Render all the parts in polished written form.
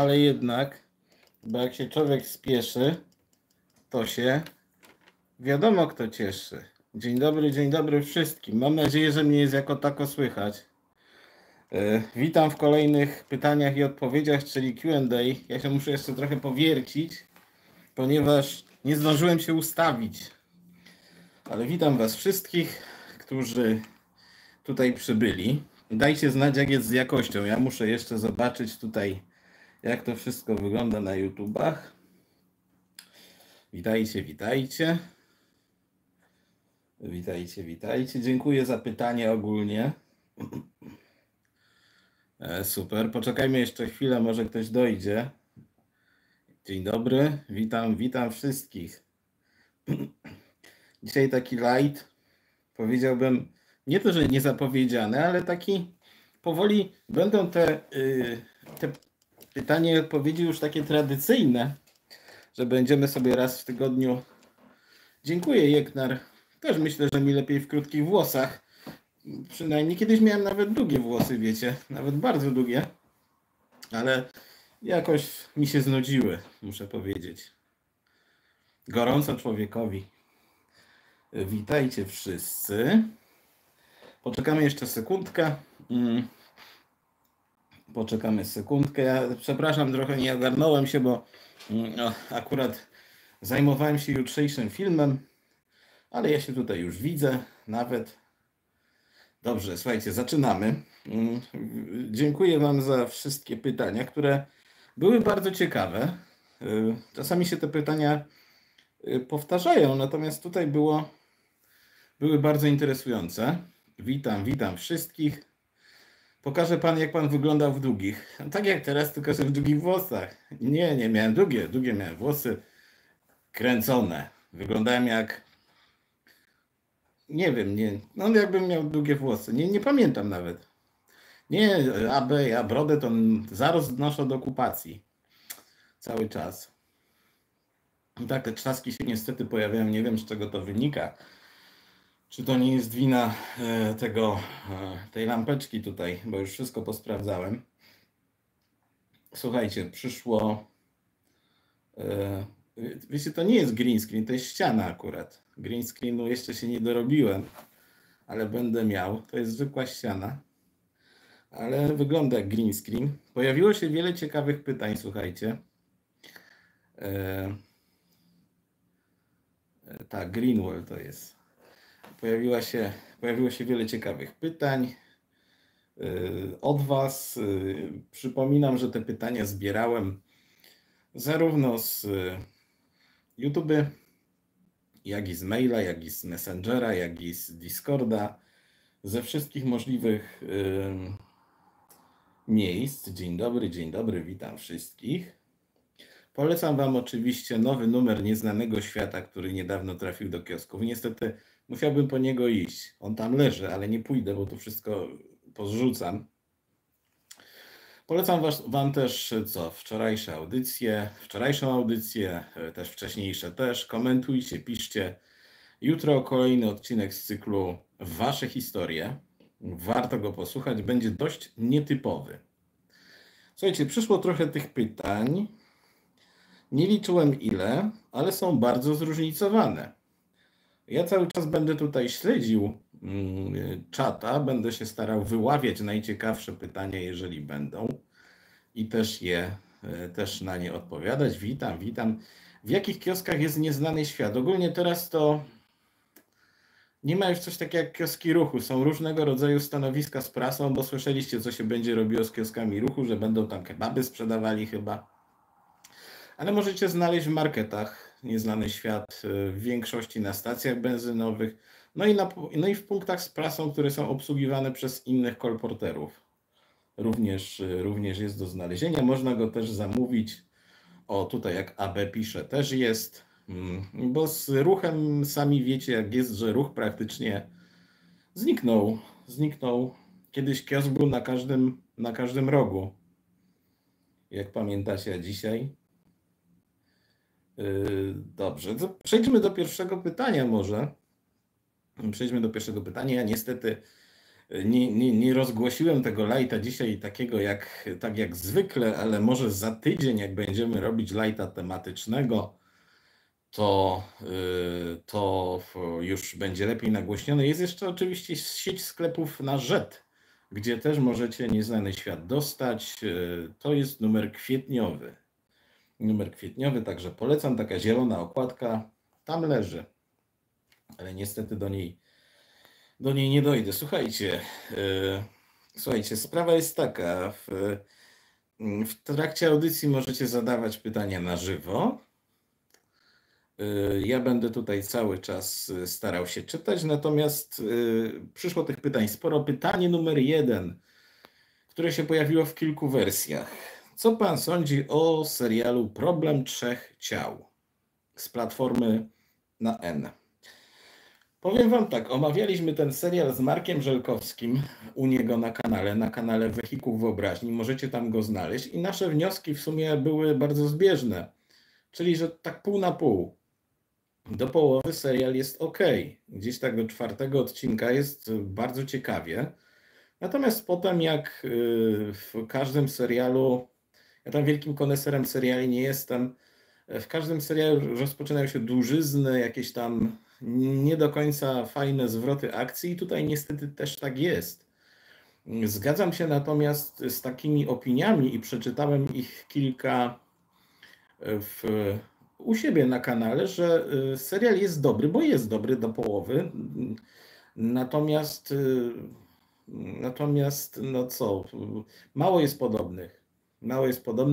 ale jednak, bo jak się człowiek spieszy, to się wiadomo kto cieszy. Dzień dobry wszystkim. Mam nadzieję, że mnie jest jako tako słychać. Witam w kolejnych pytaniach i odpowiedziach, czyli Q&A. Ja się muszę jeszcze trochę powiercić, ponieważ nie zdążyłem się ustawić. Ale witam was wszystkich, którzy tutaj przybyli. Dajcie znać, jak jest z jakością. Ja muszę jeszcze zobaczyć tutaj, jak to wszystko wygląda na YouTubach. Witajcie, witajcie. Witajcie, witajcie. Dziękuję za pytanie ogólnie. Super. Poczekajmy jeszcze chwilę, może ktoś dojdzie. Dzień dobry. Witam, witam wszystkich. Dzisiaj taki light, powiedziałbym, nie to, że niezapowiedziany, ale taki powoli będą te pytania i odpowiedzi już takie tradycyjne, że będziemy sobie raz w tygodniu. Dziękuję, Jeknar. Też myślę, że mi lepiej w krótkich włosach. Przynajmniej kiedyś miałem nawet długie włosy, wiecie, nawet bardzo długie, ale jakoś mi się znudziły, muszę powiedzieć. Gorąco człowiekowi. Witajcie wszyscy. Poczekamy jeszcze sekundkę. Poczekamy sekundkę. Ja przepraszam, trochę nie ogarnąłem się, bo akurat zajmowałem się jutrzejszym filmem, ale ja się tutaj już widzę nawet. Dobrze, słuchajcie, zaczynamy. Dziękuję wam za wszystkie pytania, które były bardzo ciekawe. Czasami się te pytania powtarzają, natomiast tutaj były bardzo interesujące. Witam, witam wszystkich. Pokażę pan, jak pan wyglądał w długich. Tak jak teraz, tylko że w długich włosach. Nie, nie miałem długie miałem włosy kręcone. Wyglądałem jak... Nie wiem, nie. No jakbym miał długie włosy. Nie pamiętam nawet. Nie, ja brodę to zaraz noszę do okupacji. Cały czas. I tak te trzaski się niestety pojawiają. Nie wiem, z czego to wynika. Czy to nie jest wina tej lampeczki tutaj, bo już wszystko posprawdzałem. Słuchajcie, przyszło... Wiecie, to nie jest green screen, to jest ściana akurat. Green screenu jeszcze się nie dorobiłem, ale będę miał. To jest zwykła ściana, ale wygląda jak green screen. Pojawiło się wiele ciekawych pytań, słuchajcie. Tak, Greenwall to jest. Pojawiło się wiele ciekawych pytań od was. Przypominam, że te pytania zbierałem zarówno z YouTube, jak i z maila, jak i z Messengera, jak i z Discorda, ze wszystkich możliwych miejsc. Dzień dobry, witam wszystkich. Polecam wam oczywiście nowy numer Nieznanego Świata, który niedawno trafił do kiosków. Niestety musiałbym po niego iść. On tam leży, ale nie pójdę, bo to wszystko pozrzucam. Polecam wam też wczorajszą audycję, też wcześniejsze też. Komentujcie, piszcie. Jutro kolejny odcinek z cyklu Wasze historie. Warto go posłuchać, będzie dość nietypowy. Słuchajcie, przyszło trochę tych pytań. Nie liczyłem ile, ale są bardzo zróżnicowane. Ja cały czas będę tutaj śledził czata, będę się starał wyławiać najciekawsze pytania, jeżeli będą, i też na nie odpowiadać. Witam, witam. W jakich kioskach jest Nieznany Świat? Ogólnie teraz to nie ma już coś takiego jak kioski ruchu. Są różnego rodzaju stanowiska z prasą, bo słyszeliście, co się będzie robiło z kioskami ruchu, że będą tam kebaby sprzedawali chyba. Ale możecie znaleźć w marketach Nieznany Świat, w większości na stacjach benzynowych, no i w punktach z prasą, które są obsługiwane przez innych kolporterów. Również jest do znalezienia. Można go też zamówić. O, tutaj jak AB pisze, też jest. Bo z ruchem sami wiecie jak jest, że ruch praktycznie zniknął. Kiedyś kiosk był na każdym rogu. Jak pamiętacie, a dzisiaj... Dobrze, to przejdźmy do pierwszego pytania może. Ja niestety Nie rozgłosiłem tego lajta dzisiaj takiego tak jak zwykle, ale może za tydzień, jak będziemy robić lajta tematycznego, to już będzie lepiej nagłośnione. Jest jeszcze oczywiście sieć sklepów na Rzet, gdzie też możecie Nieznany Świat dostać. To jest numer kwietniowy. Numer kwietniowy, także polecam. Taka zielona okładka tam leży, ale niestety do niej nie dojdę. Słuchajcie, sprawa jest taka. W trakcie audycji możecie zadawać pytania na żywo. Ja będę tutaj cały czas starał się czytać, natomiast przyszło tych pytań sporo. Pytanie numer 1, które się pojawiło w kilku wersjach. Co pan sądzi o serialu Problem Trzech Ciał z platformy na N? Powiem wam tak, omawialiśmy ten serial z Markiem Żelkowskim u niego na kanale Wehikuł Wyobraźni. Możecie tam go znaleźć i nasze wnioski w sumie były bardzo zbieżne. Czyli, że tak pół na pół. Do połowy serial jest ok. Gdzieś tak do 4. odcinka jest bardzo ciekawie. Natomiast potem, jak w każdym serialu, ja tam wielkim koneserem seriali nie jestem, w każdym serialu rozpoczynają się dłużyzny, jakieś tam nie do końca fajne zwroty akcji i tutaj niestety też tak jest. Zgadzam się natomiast z takimi opiniami i przeczytałem ich kilka u siebie na kanale, że serial jest dobry, bo jest dobry do połowy. Natomiast no co, mało jest podobnych,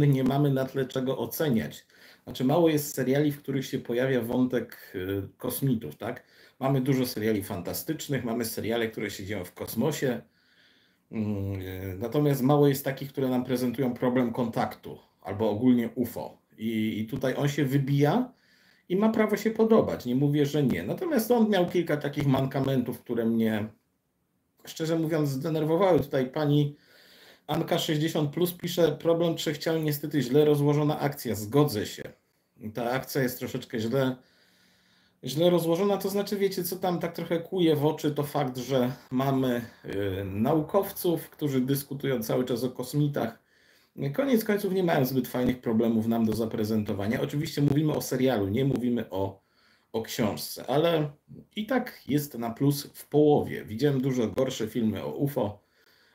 nie mamy na tle czego oceniać. Znaczy mało jest seriali, w których się pojawia wątek kosmitów, tak? Mamy dużo seriali fantastycznych, mamy seriale, które się dzieją w kosmosie, natomiast mało jest takich, które nam prezentują problem kontaktu albo ogólnie UFO. I tutaj on się wybija i ma prawo się podobać, nie mówię, że nie. Natomiast on miał kilka takich mankamentów, które mnie, szczerze mówiąc, zdenerwowały. Tutaj pani Anka 60+ pisze, Problem Trzech Ciał, niestety źle rozłożona akcja. Zgodzę się. Ta akcja jest troszeczkę źle rozłożona, to znaczy wiecie, co tam tak trochę kłuje w oczy, to fakt, że mamy naukowców, którzy dyskutują cały czas o kosmitach. Koniec końców nie mają zbyt fajnych problemów nam do zaprezentowania. Oczywiście mówimy o serialu, nie mówimy o książce, ale i tak jest na plus w połowie. Widziałem dużo gorsze filmy o UFO,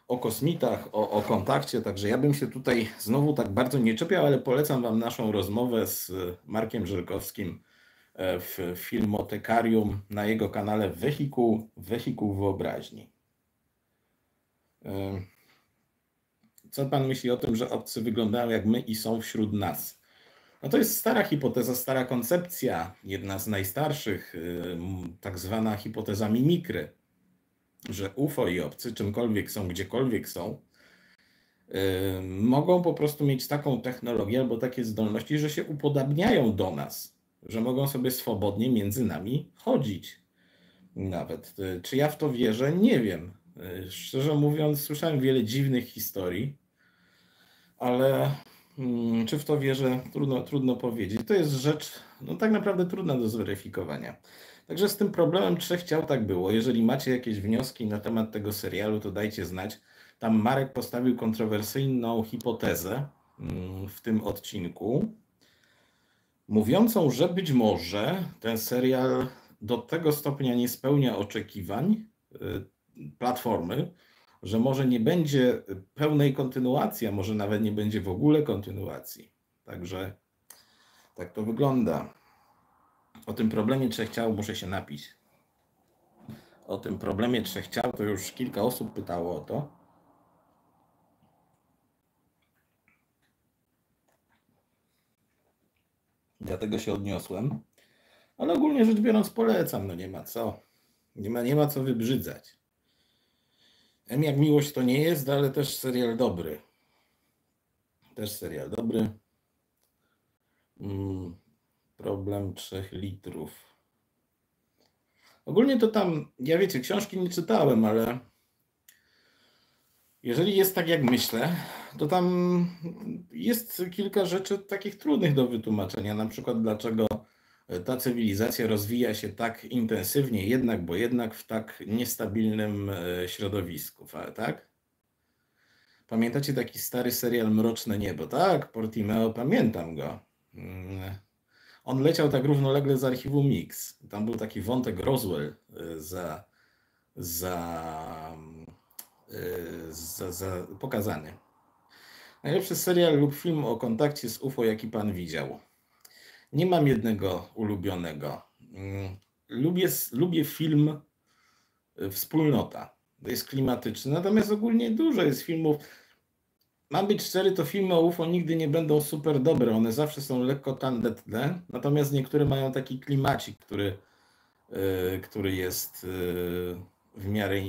o kosmitach, o kontakcie, także ja bym się tutaj znowu tak bardzo nie czepiał, ale polecam wam naszą rozmowę z Markiem Żelkowskim w Filmotekarium na jego kanale Wehikuł Wyobraźni. Co pan myśli o tym, że obcy wyglądają jak my i są wśród nas? No to jest stara hipoteza, stara koncepcja, jedna z najstarszych, tak zwana hipoteza mimikry, że UFO i obcy, czymkolwiek są, gdziekolwiek są, mogą po prostu mieć taką technologię albo takie zdolności, że się upodabniają do nas, że mogą sobie swobodnie między nami chodzić. Nawet. Czy ja w to wierzę? Nie wiem. Szczerze mówiąc, słyszałem wiele dziwnych historii, ale czy w to wierzę? Trudno powiedzieć. To jest rzecz, no tak naprawdę trudna do zweryfikowania. Także z tym Problemem Trzech Ciał tak było. Jeżeli macie jakieś wnioski na temat tego serialu, to dajcie znać. Tam Marek postawił kontrowersyjną hipotezę w tym odcinku, mówiącą, że być może ten serial do tego stopnia nie spełnia oczekiwań platformy, że może nie będzie pełnej kontynuacji, a może nawet nie będzie w ogóle kontynuacji. Także tak to wygląda. O tym Problemie Trzech Ciał muszę się napić. O tym Problemie Trzech Ciał to już kilka osób pytało o to. Dlatego się odniosłem. Ale ogólnie rzecz biorąc polecam, no nie ma co. Nie ma co wybrzydzać. Jak miłość to nie jest, ale też serial dobry. Też serial dobry. Problem 3 litrów. Ogólnie to tam, ja wiecie, książki nie czytałem, ale jeżeli jest tak jak myślę, to tam jest kilka rzeczy takich trudnych do wytłumaczenia. Na przykład dlaczego ta cywilizacja rozwija się tak intensywnie, bo jednak w tak niestabilnym środowisku, tak? Pamiętacie taki stary serial Mroczne Niebo? Tak, Portimeo, pamiętam go. On leciał tak równolegle z archiwum Mix. Tam był taki wątek Roswell za pokazany. Najlepszy serial lub film o kontakcie z UFO, jaki pan widział. Nie mam jednego ulubionego. Lubię film Wspólnota. To jest klimatyczny, natomiast ogólnie dużo jest filmów. Mam być szczery, to filmy o UFO nigdy nie będą super dobre. One zawsze są lekko tandetne, natomiast niektóre mają taki klimacik, który jest w miarę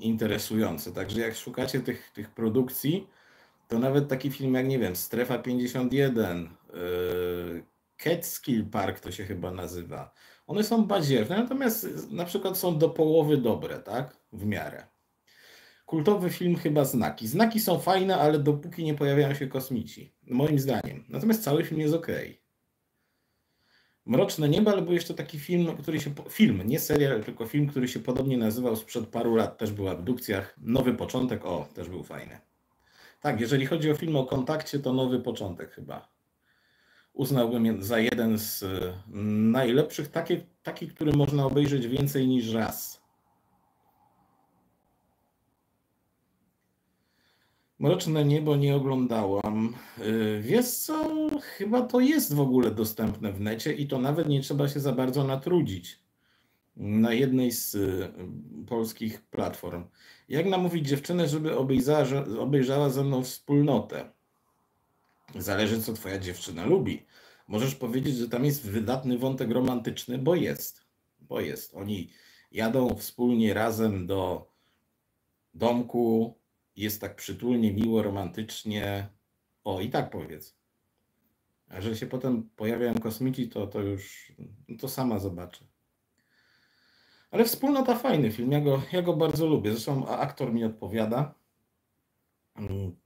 interesujący. Także jak szukacie tych produkcji, to nawet taki film jak, nie wiem, Strefa 51, Catskill Park to się chyba nazywa. One są badziewne, natomiast na przykład są do połowy dobre, tak? W miarę. Kultowy film chyba Znaki. Znaki są fajne, ale dopóki nie pojawiają się kosmici. Moim zdaniem. Natomiast cały film jest okej. Mroczne Niebo, ale był jeszcze taki film, który się... Film, nie serial, tylko film, który się podobnie nazywał sprzed paru lat. Też był w abdukcjach. Nowy Początek, o, też był fajny. Tak, jeżeli chodzi o film o kontakcie, to Nowy Początek chyba. Uznałbym za jeden z najlepszych, taki, który można obejrzeć więcej niż raz. Mroczne Niebo nie oglądałam. Wiesz co, chyba to jest w ogóle dostępne w necie i to nawet nie trzeba się za bardzo natrudzić na jednej z polskich platform. Jak namówić dziewczynę, żeby obejrzała ze mną Wspólnotę? Zależy, co twoja dziewczyna lubi. Możesz powiedzieć, że tam jest wydatny wątek romantyczny, bo jest. Oni jadą wspólnie razem do domku, jest tak przytulnie, miło, romantycznie. O, i tak powiedz. A że się potem pojawiają kosmici, to już to sama zobaczy. Ale Wspólnota fajny film, ja go bardzo lubię. Zresztą aktor mi odpowiada.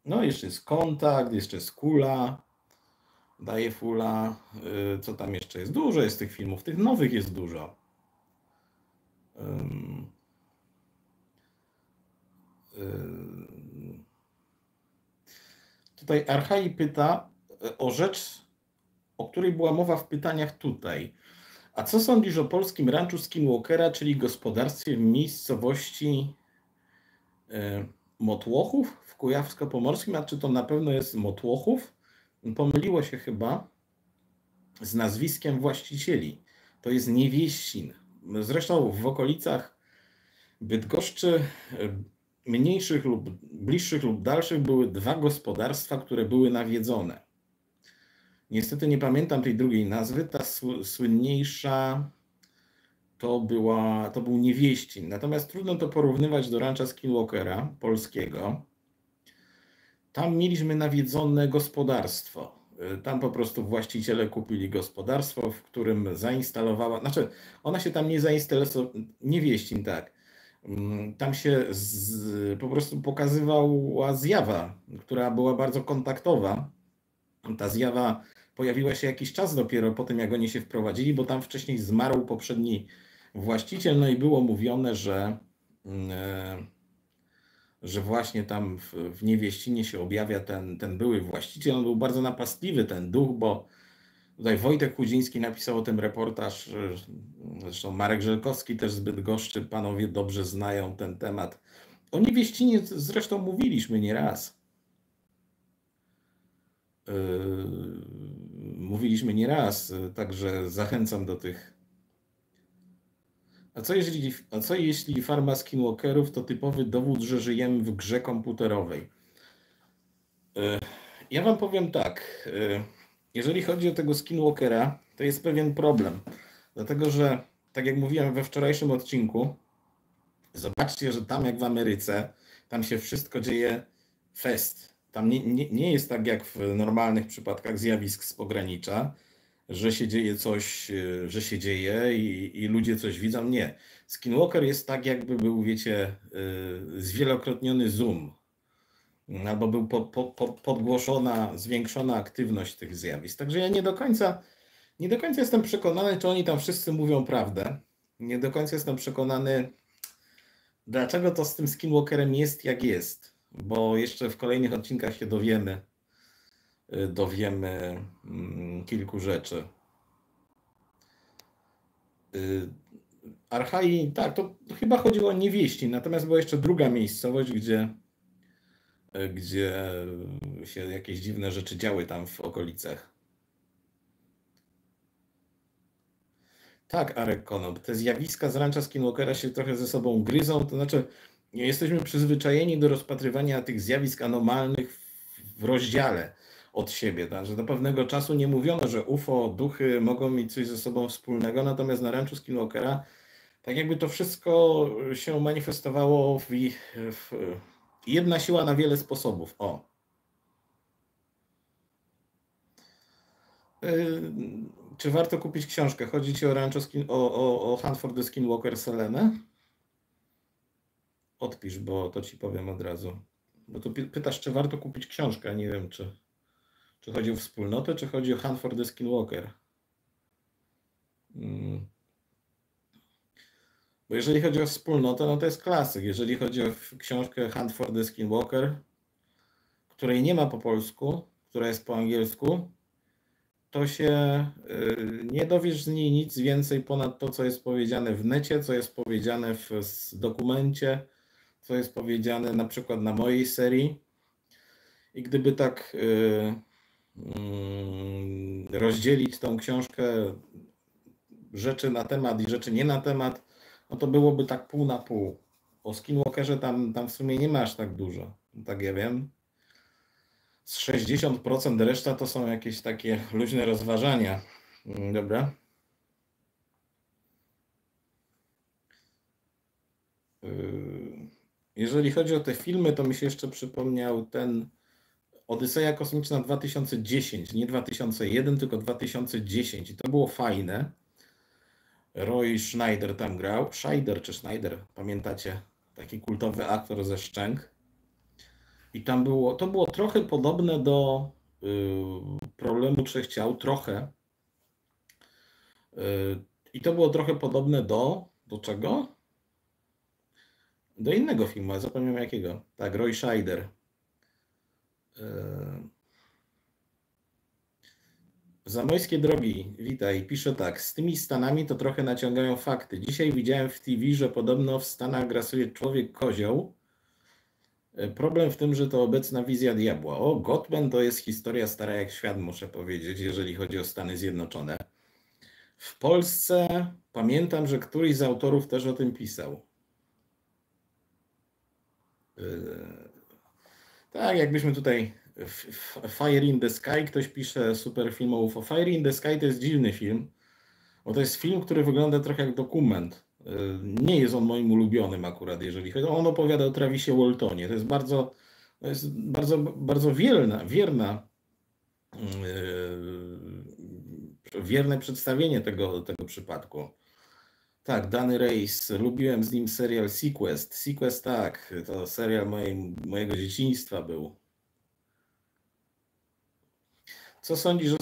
No, jeszcze jest Kontakt, jeszcze jest Kula, Daje Fula, co tam jeszcze jest? Dużo jest tych filmów, tych nowych jest dużo. Tutaj Archai pyta o rzecz, o której była mowa w pytaniach tutaj. A co sądzisz o polskim ranczu Skinwalkera, czyli gospodarstwie w miejscowości Motłochów w Kujawsko-Pomorskim, a czy to na pewno jest Motłochów? Pomyliło się chyba z nazwiskiem właścicieli. To jest Niewieścin. Zresztą w okolicach Bydgoszczy mniejszych lub bliższych lub dalszych były dwa gospodarstwa, które były nawiedzone. Niestety nie pamiętam tej drugiej nazwy. Ta słynniejsza to był Niewieścin. Natomiast trudno to porównywać do rancza Skinwalkera polskiego. Tam mieliśmy nawiedzone gospodarstwo. Tam po prostu właściciele kupili gospodarstwo, w którym zainstalowała... Znaczy, ona się tam nie zainstalowała... Niewieścin, tak. Tam się po prostu pokazywała zjawa, która była bardzo kontaktowa. Ta zjawa pojawiła się jakiś czas dopiero po tym, jak oni się wprowadzili, bo tam wcześniej zmarł poprzedni właściciel, no i było mówione, że właśnie tam w Niewieścinie się objawia ten były właściciel. On był bardzo napastliwy, ten duch, bo tutaj Wojtek Chudziński napisał o tym reportaż, zresztą Marek Żelkowski też z Bydgoszczy, panowie dobrze znają ten temat. O Niewieścinie zresztą mówiliśmy nieraz. Mówiliśmy nieraz, także zachęcam do tych. A co jeśli farma Skinwalkerów to typowy dowód, że żyjemy w grze komputerowej? Ja wam powiem tak. Jeżeli chodzi o tego Skinwalkera, to jest pewien problem. Dlatego, że tak jak mówiłem we wczorajszym odcinku, zobaczcie, że tam jak w Ameryce, tam się wszystko dzieje fest. Tam nie jest tak jak w normalnych przypadkach zjawisk z pogranicza, że się dzieje coś, że się dzieje i ludzie coś widzą. Nie. Skinwalker jest tak, jakby był, wiecie, zwielokrotniony zoom. Albo był podgłoszona, zwiększona aktywność tych zjawisk. Także ja nie do końca Nie do końca jestem przekonany, czy oni tam wszyscy mówią prawdę. Nie do końca jestem przekonany, dlaczego to z tym Skinwalkerem jest jak jest, bo jeszcze w kolejnych odcinkach się dowiemy kilku rzeczy. Archai, tak, to chyba chodziło o Niewieścin, natomiast była jeszcze druga miejscowość, gdzie się jakieś dziwne rzeczy działy tam w okolicach. Tak, Arek Konop, te zjawiska z rancza Skinwalkera się trochę ze sobą gryzą, to znaczy jesteśmy przyzwyczajeni do rozpatrywania tych zjawisk anomalnych w rozdziale od siebie, także do pewnego czasu nie mówiono, że UFO, duchy mogą mieć coś ze sobą wspólnego, natomiast na ranczu Skinwalkera tak jakby to wszystko się manifestowało w jedna siła na wiele sposobów. O. Czy warto kupić książkę? Chodzi ci o Rancho o Hunt for the Skinwalker Selenę? Odpisz, bo to ci powiem od razu. Bo tu pytasz, czy warto kupić książkę. Nie wiem, czy chodzi o Wspólnotę, czy chodzi o Hunt for the Skinwalker. Bo jeżeli chodzi o Wspólnotę, no to jest klasyk. Jeżeli chodzi o książkę Hunt for the Skinwalker, której nie ma po polsku, która jest po angielsku, to się nie dowiesz z niej nic więcej ponad to, co jest powiedziane w necie, co jest powiedziane w dokumencie, co jest powiedziane na przykład na mojej serii. I gdyby tak rozdzielić tą książkę rzeczy na temat i rzeczy nie na temat, no to byłoby tak pół na pół. O Skinwalkerze tam w sumie nie ma aż tak dużo, tak ja wiem. Z 60% reszta to są jakieś takie luźne rozważania. Dobra. Jeżeli chodzi o te filmy, to mi się jeszcze przypomniał ten Odyseja Kosmiczna 2010. Nie 2001, tylko 2010. I to było fajne. Roy Scheider tam grał. Scheider czy Schneider, pamiętacie? Taki kultowy aktor ze Szczęk. I tam to było trochę podobne do Problemu Trzech Ciał, trochę. I to było trochę podobne do czego? Do innego filmu, ale zapomniałem jakiego. Tak, Roy Scheider. Zamojskie drogi, witaj, pisze tak. Z tymi Stanami to trochę naciągają fakty. Dzisiaj widziałem w TV, że podobno w Stanach grasuje człowiek-kozioł. Problem w tym, że to obecna wizja diabła. O, Gottman to jest historia stara jak świat, muszę powiedzieć, jeżeli chodzi o Stany Zjednoczone. W Polsce pamiętam, że któryś z autorów też o tym pisał. Tak, jakbyśmy tutaj Fire in the Sky, ktoś pisze super film o UFO. Fire in the Sky to jest dziwny film, bo to jest film, który wygląda trochę jak dokument. Nie jest on moim ulubionym akurat, jeżeli chodzi. On opowiada o Travisie Waltonie. To jest bardzo wierne przedstawienie tego przypadku. Tak, Danny Race. Lubiłem z nim serial Sequest. Sequest, tak, to serial mojego dzieciństwa był. Co sądzisz o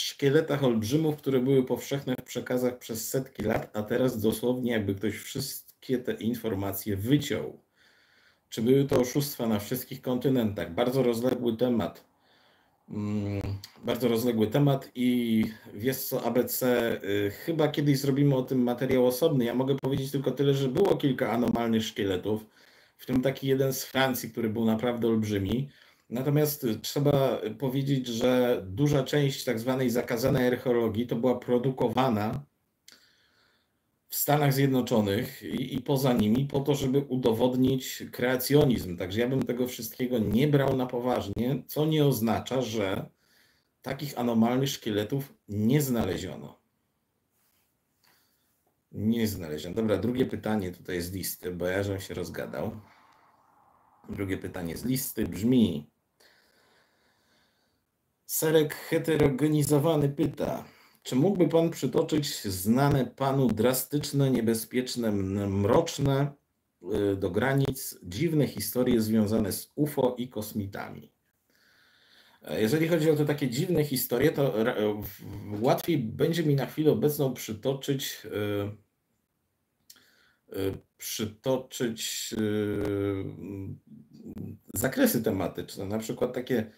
szkieletach olbrzymów, które były powszechne w przekazach przez setki lat, a teraz dosłownie jakby ktoś wszystkie te informacje wyciął? Czy były to oszustwa na wszystkich kontynentach? Bardzo rozległy temat i wiesz co, ABC, chyba kiedyś zrobimy o tym materiał osobny. Ja mogę powiedzieć tylko tyle, że było kilka anomalnych szkieletów, w tym taki jeden z Francji, który był naprawdę olbrzymi. Natomiast trzeba powiedzieć, że duża część tak zwanej zakazanej archeologii to była produkowana w Stanach Zjednoczonych i poza nimi po to, żeby udowodnić kreacjonizm. Także ja bym tego wszystkiego nie brał na poważnie, co nie oznacza, że takich anomalnych szkieletów nie znaleziono. Nie znaleziono. Dobra, drugie pytanie tutaj z listy, bo ja żem się rozgadał. Drugie pytanie z listy brzmi... Serek Heterogenizowany pyta, czy mógłby Pan przytoczyć znane Panu drastyczne, niebezpieczne, mroczne do granic dziwne historie związane z UFO i kosmitami? Jeżeli chodzi o te takie dziwne historie, to łatwiej będzie mi na chwilę obecną przytoczyć zakresy tematyczne, na przykład takie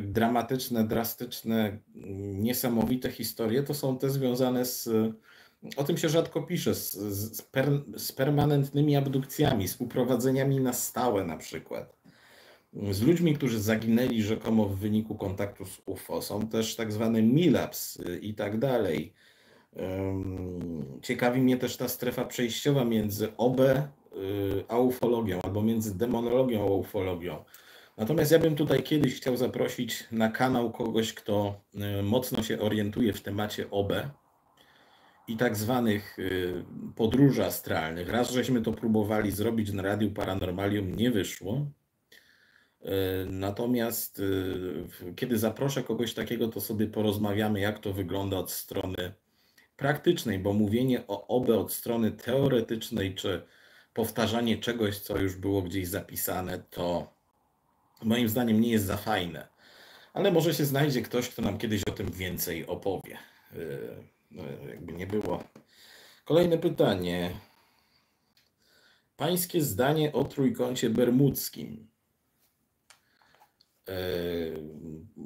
dramatyczne, drastyczne, niesamowite historie, to są te związane z, o tym się rzadko pisze, z permanentnymi abdukcjami, z uprowadzeniami na stałe na przykład, z ludźmi, którzy zaginęli rzekomo w wyniku kontaktu z UFO. Są też tak zwane milaps i tak dalej. Ciekawi mnie też ta strefa przejściowa między OB a ufologią, albo między demonologią a ufologią. Natomiast ja bym tutaj kiedyś chciał zaprosić na kanał kogoś, kto mocno się orientuje w temacie OB i tak zwanych podróży astralnych. Raz żeśmy to próbowali zrobić na Radiu Paranormalium, nie wyszło. Natomiast kiedy zaproszę kogoś takiego, to sobie porozmawiamy, jak to wygląda od strony praktycznej, bo mówienie o OB od strony teoretycznej, czy powtarzanie czegoś, co już było gdzieś zapisane, to moim zdaniem nie jest za fajne. Ale może się znajdzie ktoś, kto nam kiedyś o tym więcej opowie. Jakby nie było. Kolejne pytanie. Pańskie zdanie o Trójkącie Bermudzkim.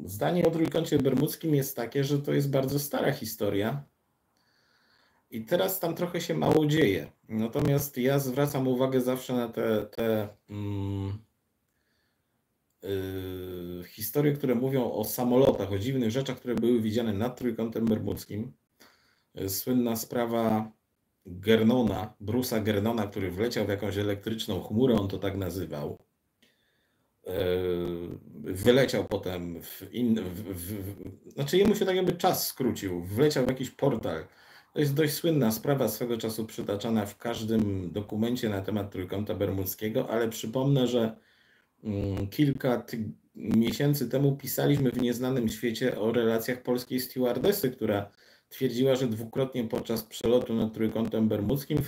Zdanie o Trójkącie Bermudzkim jest takie, że to jest bardzo stara historia i teraz tam trochę się mało dzieje. Natomiast ja zwracam uwagę zawsze na te historie, które mówią o samolotach, o dziwnych rzeczach, które były widziane nad Trójkątem Bermudzkim. Słynna sprawa Gernona, Bruce'a Gernona, który wleciał w jakąś elektryczną chmurę, on to tak nazywał. Wyleciał potem znaczy jemu się tak jakby czas skrócił, wleciał w jakiś portal. To jest dość słynna sprawa, swego czasu przytaczana w każdym dokumencie na temat Trójkąta Bermudzkiego, ale przypomnę, że kilka miesięcy temu pisaliśmy w Nieznanym Świecie o relacjach polskiej stewardesy, która twierdziła, że dwukrotnie podczas przelotu nad Trójkątem Bermudzkim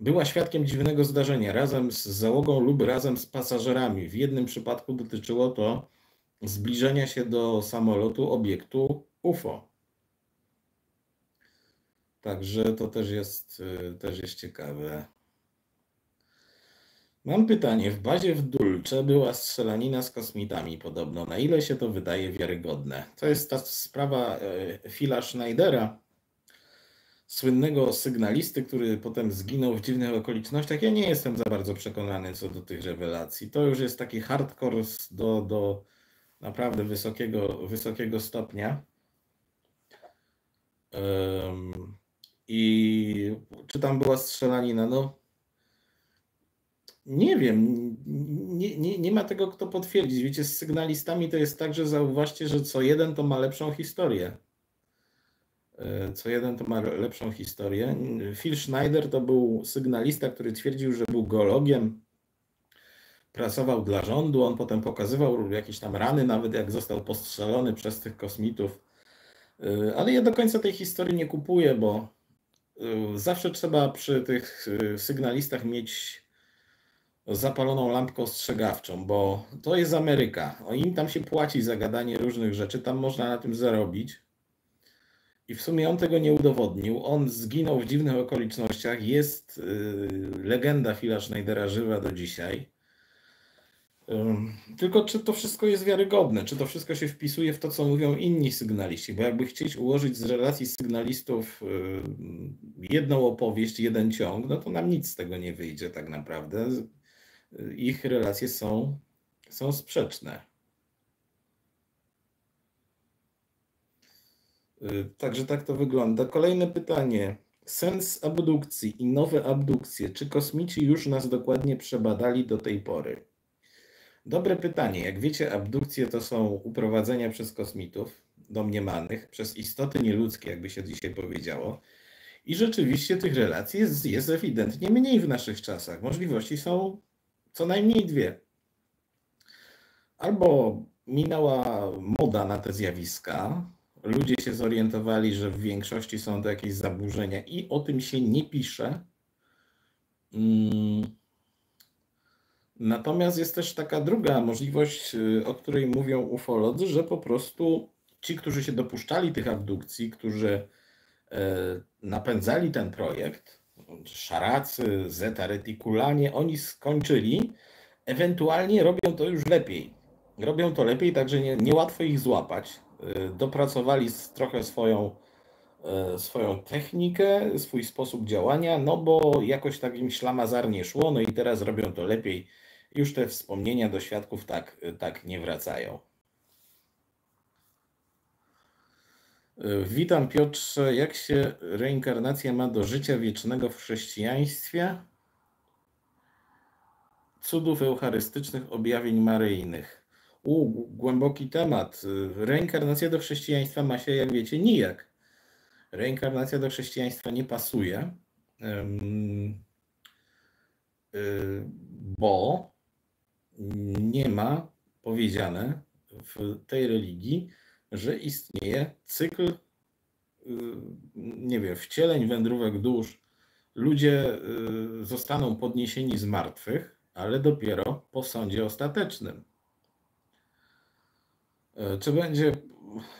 była świadkiem dziwnego zdarzenia razem z załogą lub razem z pasażerami. W jednym przypadku dotyczyło to zbliżenia się do samolotu obiektu UFO. Także to też jest ciekawe. Mam pytanie. W bazie w Dulce była strzelanina z kosmitami podobno. Na ile się to wydaje wiarygodne? To jest ta sprawa Phila Schneidera, słynnego sygnalisty, który potem zginął w dziwnych okolicznościach. Ja nie jestem za bardzo przekonany co do tych rewelacji. To już jest taki hardcore do naprawdę wysokiego stopnia. I czy tam była strzelanina? No, nie wiem. Nie ma tego, kto potwierdzić. Wiecie, z sygnalistami to jest tak, że zauważcie, że co jeden to ma lepszą historię. Phil Schneider to był sygnalista, który twierdził, że był geologiem, pracował dla rządu, on potem pokazywał jakieś tam rany, nawet jak został postrzelony przez tych kosmitów. Ale ja do końca tej historii nie kupuję, bo zawsze trzeba przy tych sygnalistach mieć zapaloną lampkę ostrzegawczą, bo to jest Ameryka. Im tam się płaci za gadanie różnych rzeczy, tam można na tym zarobić. I w sumie on tego nie udowodnił. On zginął w dziwnych okolicznościach. Jest legenda Phila Schneidera żywa do dzisiaj. Tylko czy to wszystko jest wiarygodne? Czy to wszystko się wpisuje w to, co mówią inni sygnaliści? Bo jakby chcieć ułożyć z relacji sygnalistów jedną opowieść, jeden ciąg, no to nam nic z tego nie wyjdzie tak naprawdę. Ich relacje są sprzeczne. Także tak to wygląda. Kolejne pytanie. Sens abdukcji i nowe abdukcje. Czy kosmici już nas dokładnie przebadali do tej pory? Dobre pytanie. Jak wiecie, abdukcje to są uprowadzenia przez kosmitów domniemanych, przez istoty nieludzkie, jakby się dzisiaj powiedziało. I rzeczywiście tych relacji jest ewidentnie mniej w naszych czasach. Możliwości są co najmniej dwie. Albo minęła moda na te zjawiska, ludzie się zorientowali, że w większości są to jakieś zaburzenia i o tym się nie pisze. Natomiast jest też taka druga możliwość, o której mówią ufolodzy, że po prostu ci, którzy się dopuszczali tych abdukcji, którzy napędzali ten projekt, szaracy, zeta retikulanie, oni skończyli, ewentualnie robią to już lepiej. Robią to lepiej, także niełatwo ich złapać. Dopracowali trochę swoją technikę, swój sposób działania, no bo jakoś tak im ślamazarnie szło, no i teraz robią to lepiej. Już te wspomnienia do świadków tak nie wracają. Witam, Piotrze. Jak się reinkarnacja ma do życia wiecznego w chrześcijaństwie? Cudów eucharystycznych, objawień maryjnych. Głęboki temat. Reinkarnacja do chrześcijaństwa ma się, jak wiecie, nijak. Reinkarnacja do chrześcijaństwa nie pasuje, bo nie ma powiedziane w tej religii, że istnieje cykl, nie wiem, wcieleń, wędrówek dusz. Ludzie zostaną podniesieni z martwych, ale dopiero po sądzie ostatecznym.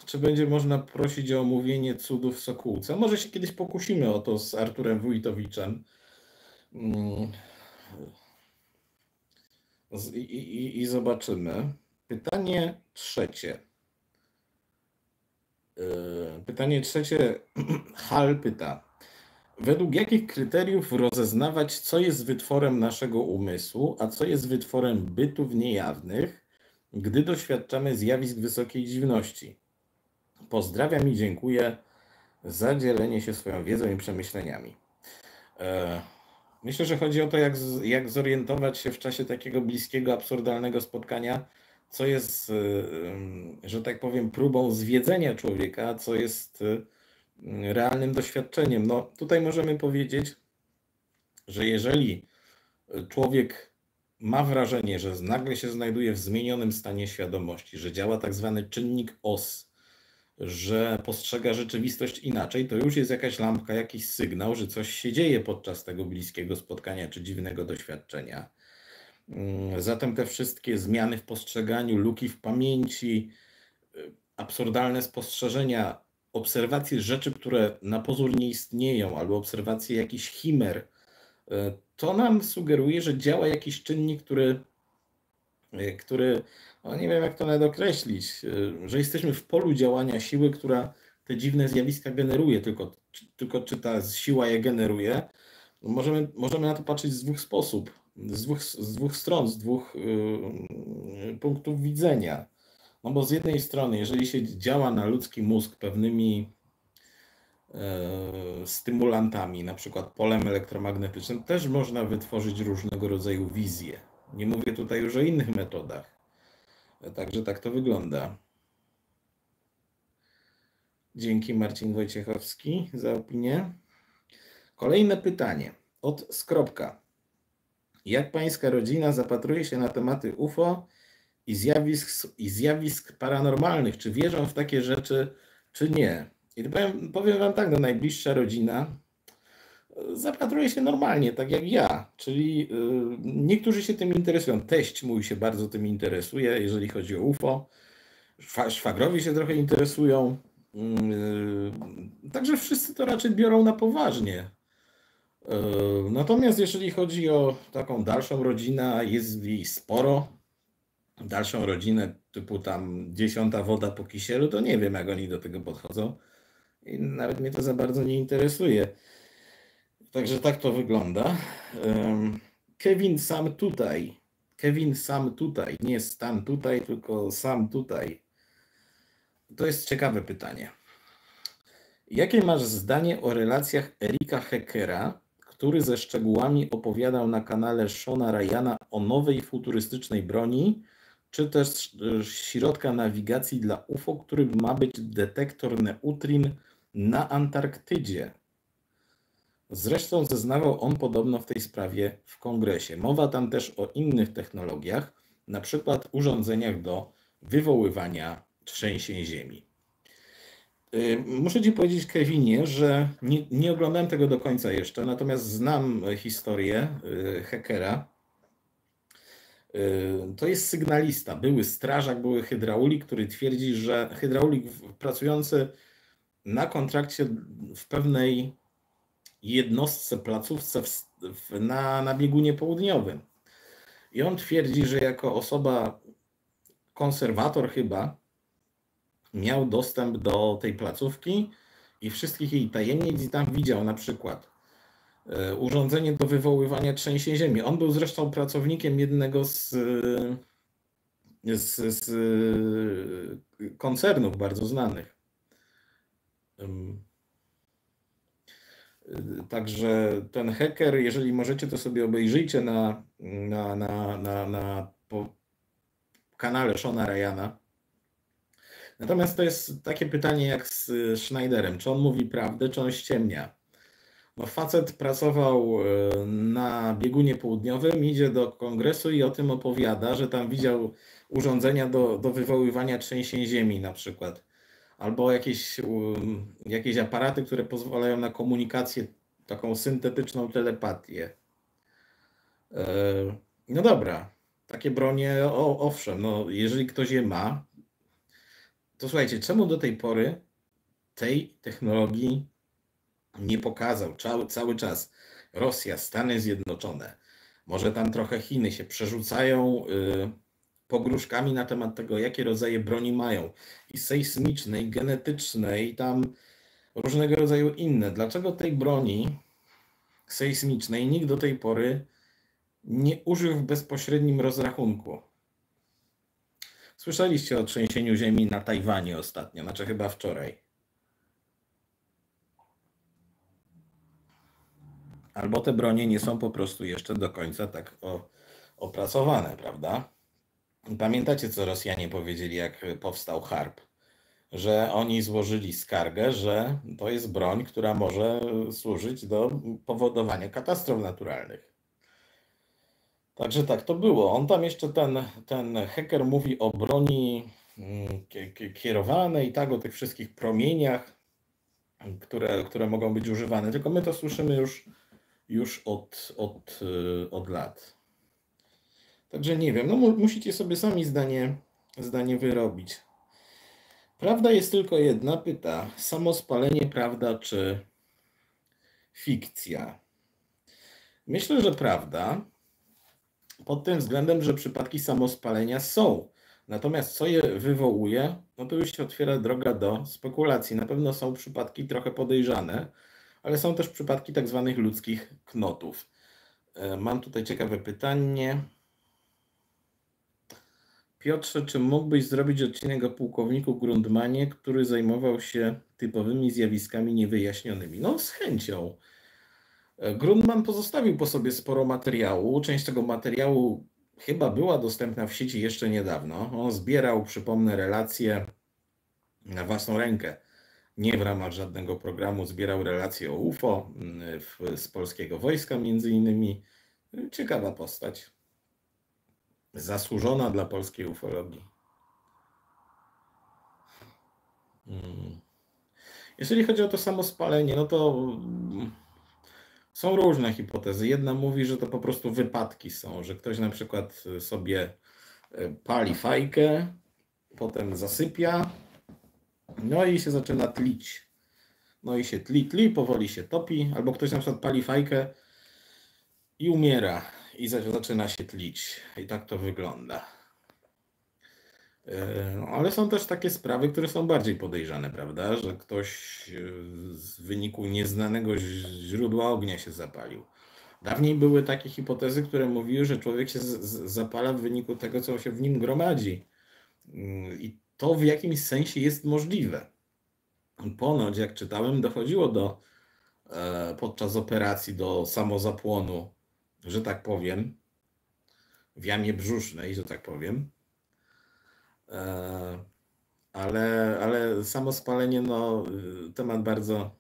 Czy będzie można prosić o omówienie cudów w Sokółce? Może się kiedyś pokusimy o to z Arturem Wójtowiczem i zobaczymy. Pytanie trzecie. Hal pyta. Według jakich kryteriów rozeznawać, co jest wytworem naszego umysłu, a co jest wytworem bytów niejawnych, gdy doświadczamy zjawisk wysokiej dziwności? Pozdrawiam i dziękuję za dzielenie się swoją wiedzą i przemyśleniami. Myślę, że chodzi o to, jak zorientować się w czasie takiego bliskiego, absurdalnego spotkania, co jest, że tak powiem, próbą zwiedzenia człowieka, co jest realnym doświadczeniem. No, tutaj możemy powiedzieć, że jeżeli człowiek ma wrażenie, że nagle się znajduje w zmienionym stanie świadomości, że działa tak zwany czynnik OS, że postrzega rzeczywistość inaczej, to już jest jakaś lampka, jakiś sygnał, że coś się dzieje podczas tego bliskiego spotkania czy dziwnego doświadczenia. Zatem te wszystkie zmiany w postrzeganiu, luki w pamięci, absurdalne spostrzeżenia, obserwacje rzeczy, które na pozór nie istnieją, albo obserwacje jakichś chimer, to nam sugeruje, że działa jakiś czynnik, który no nie wiem, jak to nawet określić, że jesteśmy w polu działania siły, która te dziwne zjawiska generuje, tylko czy ta siła je generuje. Możemy na to patrzeć z dwóch sposobów, z dwóch stron, z dwóch punktów widzenia. No bo z jednej strony, jeżeli się działa na ludzki mózg pewnymi stymulantami, na przykład polem elektromagnetycznym, też można wytworzyć różnego rodzaju wizje. Nie mówię tutaj już o innych metodach. Także tak to wygląda. Dzięki, Marcin Wojciechowski, za opinię. Kolejne pytanie od Skropka. Jak pańska rodzina zapatruje się na tematy UFO i zjawisk paranormalnych? Czy wierzą w takie rzeczy, czy nie? I powiem wam tak, najbliższa rodzina zapatruje się normalnie, tak jak ja. Czyli niektórzy się tym interesują. Teść mój się bardzo tym interesuje, jeżeli chodzi o UFO. Szwagrowie się trochę interesują. Także wszyscy to raczej biorą na poważnie. Natomiast jeżeli chodzi o taką dalszą rodzinę, jest jej sporo. Dalszą rodzinę typu tam 10. woda po kisielu, to nie wiem, jak oni do tego podchodzą. I nawet mnie to za bardzo nie interesuje. Także tak to wygląda. Kevin sam tutaj. Nie stan tutaj, tylko sam tutaj. To jest ciekawe pytanie. Jakie masz zdanie o relacjach Erika Heckera, który ze szczegółami opowiadał na kanale Shawna Ryana o nowej futurystycznej broni, czy też środka nawigacji dla UFO, który ma być detektor neutrin na Antarktydzie? Zresztą zeznawał on podobno w tej sprawie w kongresie. Mowa tam też o innych technologiach, na przykład urządzeniach do wywoływania trzęsień ziemi. Muszę ci powiedzieć, Kevinie, że nie oglądałem tego do końca jeszcze, natomiast znam historię Hackera. To jest sygnalista, były strażak, były hydraulik, który twierdzi, że hydraulik pracujący na kontrakcie w pewnej jednostce, placówce na biegunie południowym. I on twierdzi, że jako osoba, konserwator chyba, miał dostęp do tej placówki i wszystkich jej tajemnic i tam widział na przykład urządzenie do wywoływania trzęsień ziemi. On był zresztą pracownikiem jednego z koncernów bardzo znanych. Także ten haker, jeżeli możecie, to sobie obejrzyjcie na kanale Shawna Ryana. Natomiast to jest takie pytanie jak z Schneiderem. Czy on mówi prawdę, czy on ściemnia? No, facet pracował na biegunie południowym, idzie do kongresu i o tym opowiada, że tam widział urządzenia do wywoływania trzęsień ziemi na przykład. Albo jakieś aparaty, które pozwalają na komunikację, taką syntetyczną telepatię. No dobra, takie bronie, owszem, no jeżeli ktoś je ma, to słuchajcie, czemu do tej pory tej technologii nie pokazał cały czas? Rosja, Stany Zjednoczone, może tam trochę Chiny się przerzucają pogróżkami na temat tego, jakie rodzaje broni mają. I sejsmicznej, i genetycznej, i tam różnego rodzaju inne. Dlaczego tej broni sejsmicznej nikt do tej pory nie użył w bezpośrednim rozrachunku? Słyszeliście o trzęsieniu ziemi na Tajwanie ostatnio, znaczy chyba wczoraj. Albo te bronie nie są po prostu jeszcze do końca tak opracowane, prawda? Pamiętacie, co Rosjanie powiedzieli, jak powstał HARP? Że oni złożyli skargę, że to jest broń, która może służyć do powodowania katastrof naturalnych. Także tak to było. On tam jeszcze, ten haker mówi o broni kierowanej, tak, o tych wszystkich promieniach, które mogą być używane. Tylko my to słyszymy już od lat. Także nie wiem, no musicie sobie sami zdanie wyrobić. Prawda jest tylko jedna, pyta. Samospalenie prawda czy fikcja? Myślę, że prawda, pod tym względem, że przypadki samospalenia są. Natomiast co je wywołuje, no to już się otwiera droga do spekulacji. Na pewno są przypadki trochę podejrzane, ale są też przypadki tak zwanych ludzkich knotów. Mam tutaj ciekawe pytanie. Piotrze, czy mógłbyś zrobić odcinek o pułkowniku Grundmanie, który zajmował się typowymi zjawiskami niewyjaśnionymi? No z chęcią. Grundman pozostawił po sobie sporo materiału. Część tego materiału chyba była dostępna w sieci jeszcze niedawno. On zbierał, przypomnę, relacje na własną rękę. Nie w ramach żadnego programu zbierał relacje o UFO, z polskiego wojska między innymi. Ciekawa postać. Zasłużona dla polskiej ufologii. Jeżeli chodzi o to samospalenie, no to są różne hipotezy. Jedna mówi, że to po prostu wypadki są, że ktoś na przykład sobie pali fajkę, potem zasypia, no i się zaczyna tlić. No i się tli, powoli się topi, albo ktoś na przykład pali fajkę i umiera. I zaczyna się tlić. I tak to wygląda. Ale są też takie sprawy, które są bardziej podejrzane, prawda? Że ktoś z wyniku nieznanego źródła ognia się zapalił. Dawniej były takie hipotezy, które mówiły, że człowiek się zapala w wyniku tego, co się w nim gromadzi. I to w jakimś sensie jest możliwe. Ponoć, jak czytałem, dochodziło podczas operacji do samozapłonu, że tak powiem, w jamie brzusznej, że tak powiem, ale samo spalenie, no temat bardzo,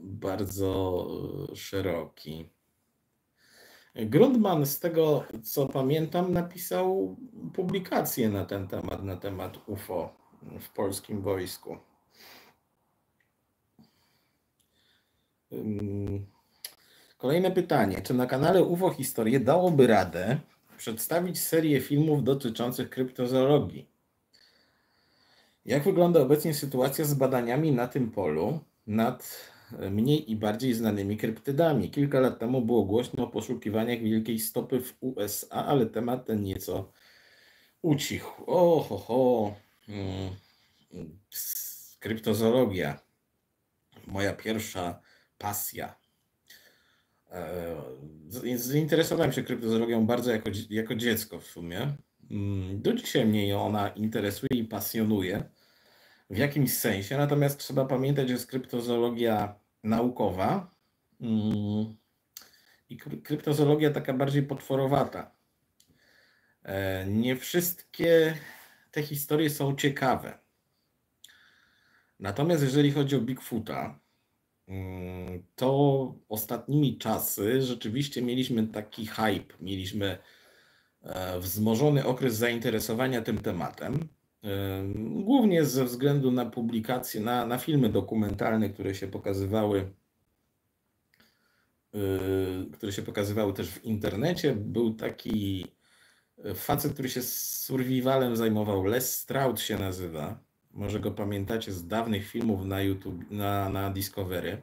bardzo szeroki. Grundman, z tego co pamiętam, napisał publikację na ten temat, na temat UFO w polskim wojsku. Kolejne pytanie. Czy na kanale UFO Historie dałoby radę przedstawić serię filmów dotyczących kryptozoologii. Jak wygląda obecnie sytuacja z badaniami na tym polu nad mniej i bardziej znanymi kryptydami? Kilka lat temu było głośno o poszukiwaniach wielkiej stopy w USA, ale temat ten nieco ucichł. Kryptozoologia. Moja pierwsza pasja. Zainteresowałem się kryptozoologią bardzo jako dziecko w sumie. Do dzisiaj mnie ona interesuje i pasjonuje w jakimś sensie, natomiast trzeba pamiętać, że jest kryptozoologia naukowa i kryptozoologia taka bardziej potworowata. Nie wszystkie te historie są ciekawe. Natomiast jeżeli chodzi o Bigfoota, to ostatnimi czasy rzeczywiście mieliśmy taki hype, mieliśmy wzmożony okres zainteresowania tym tematem, głównie ze względu na publikacje, na filmy dokumentalne, które się pokazywały też w internecie. Był taki facet, który się survivalem zajmował, Les Stroud się nazywa, może go pamiętacie z dawnych filmów na YouTube, na Discovery.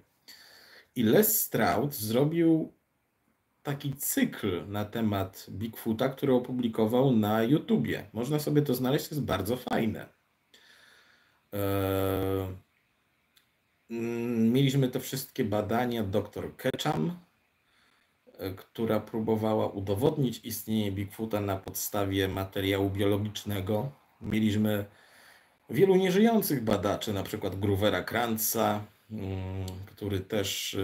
I Les Stroud zrobił taki cykl na temat Bigfoota, który opublikował na YouTubie. Można sobie to znaleźć, to jest bardzo fajne. Mieliśmy te wszystkie badania dr Ketchum, która próbowała udowodnić istnienie Bigfoota na podstawie materiału biologicznego. Mieliśmy wielu nieżyjących badaczy, na przykład Groovera Krantza, który też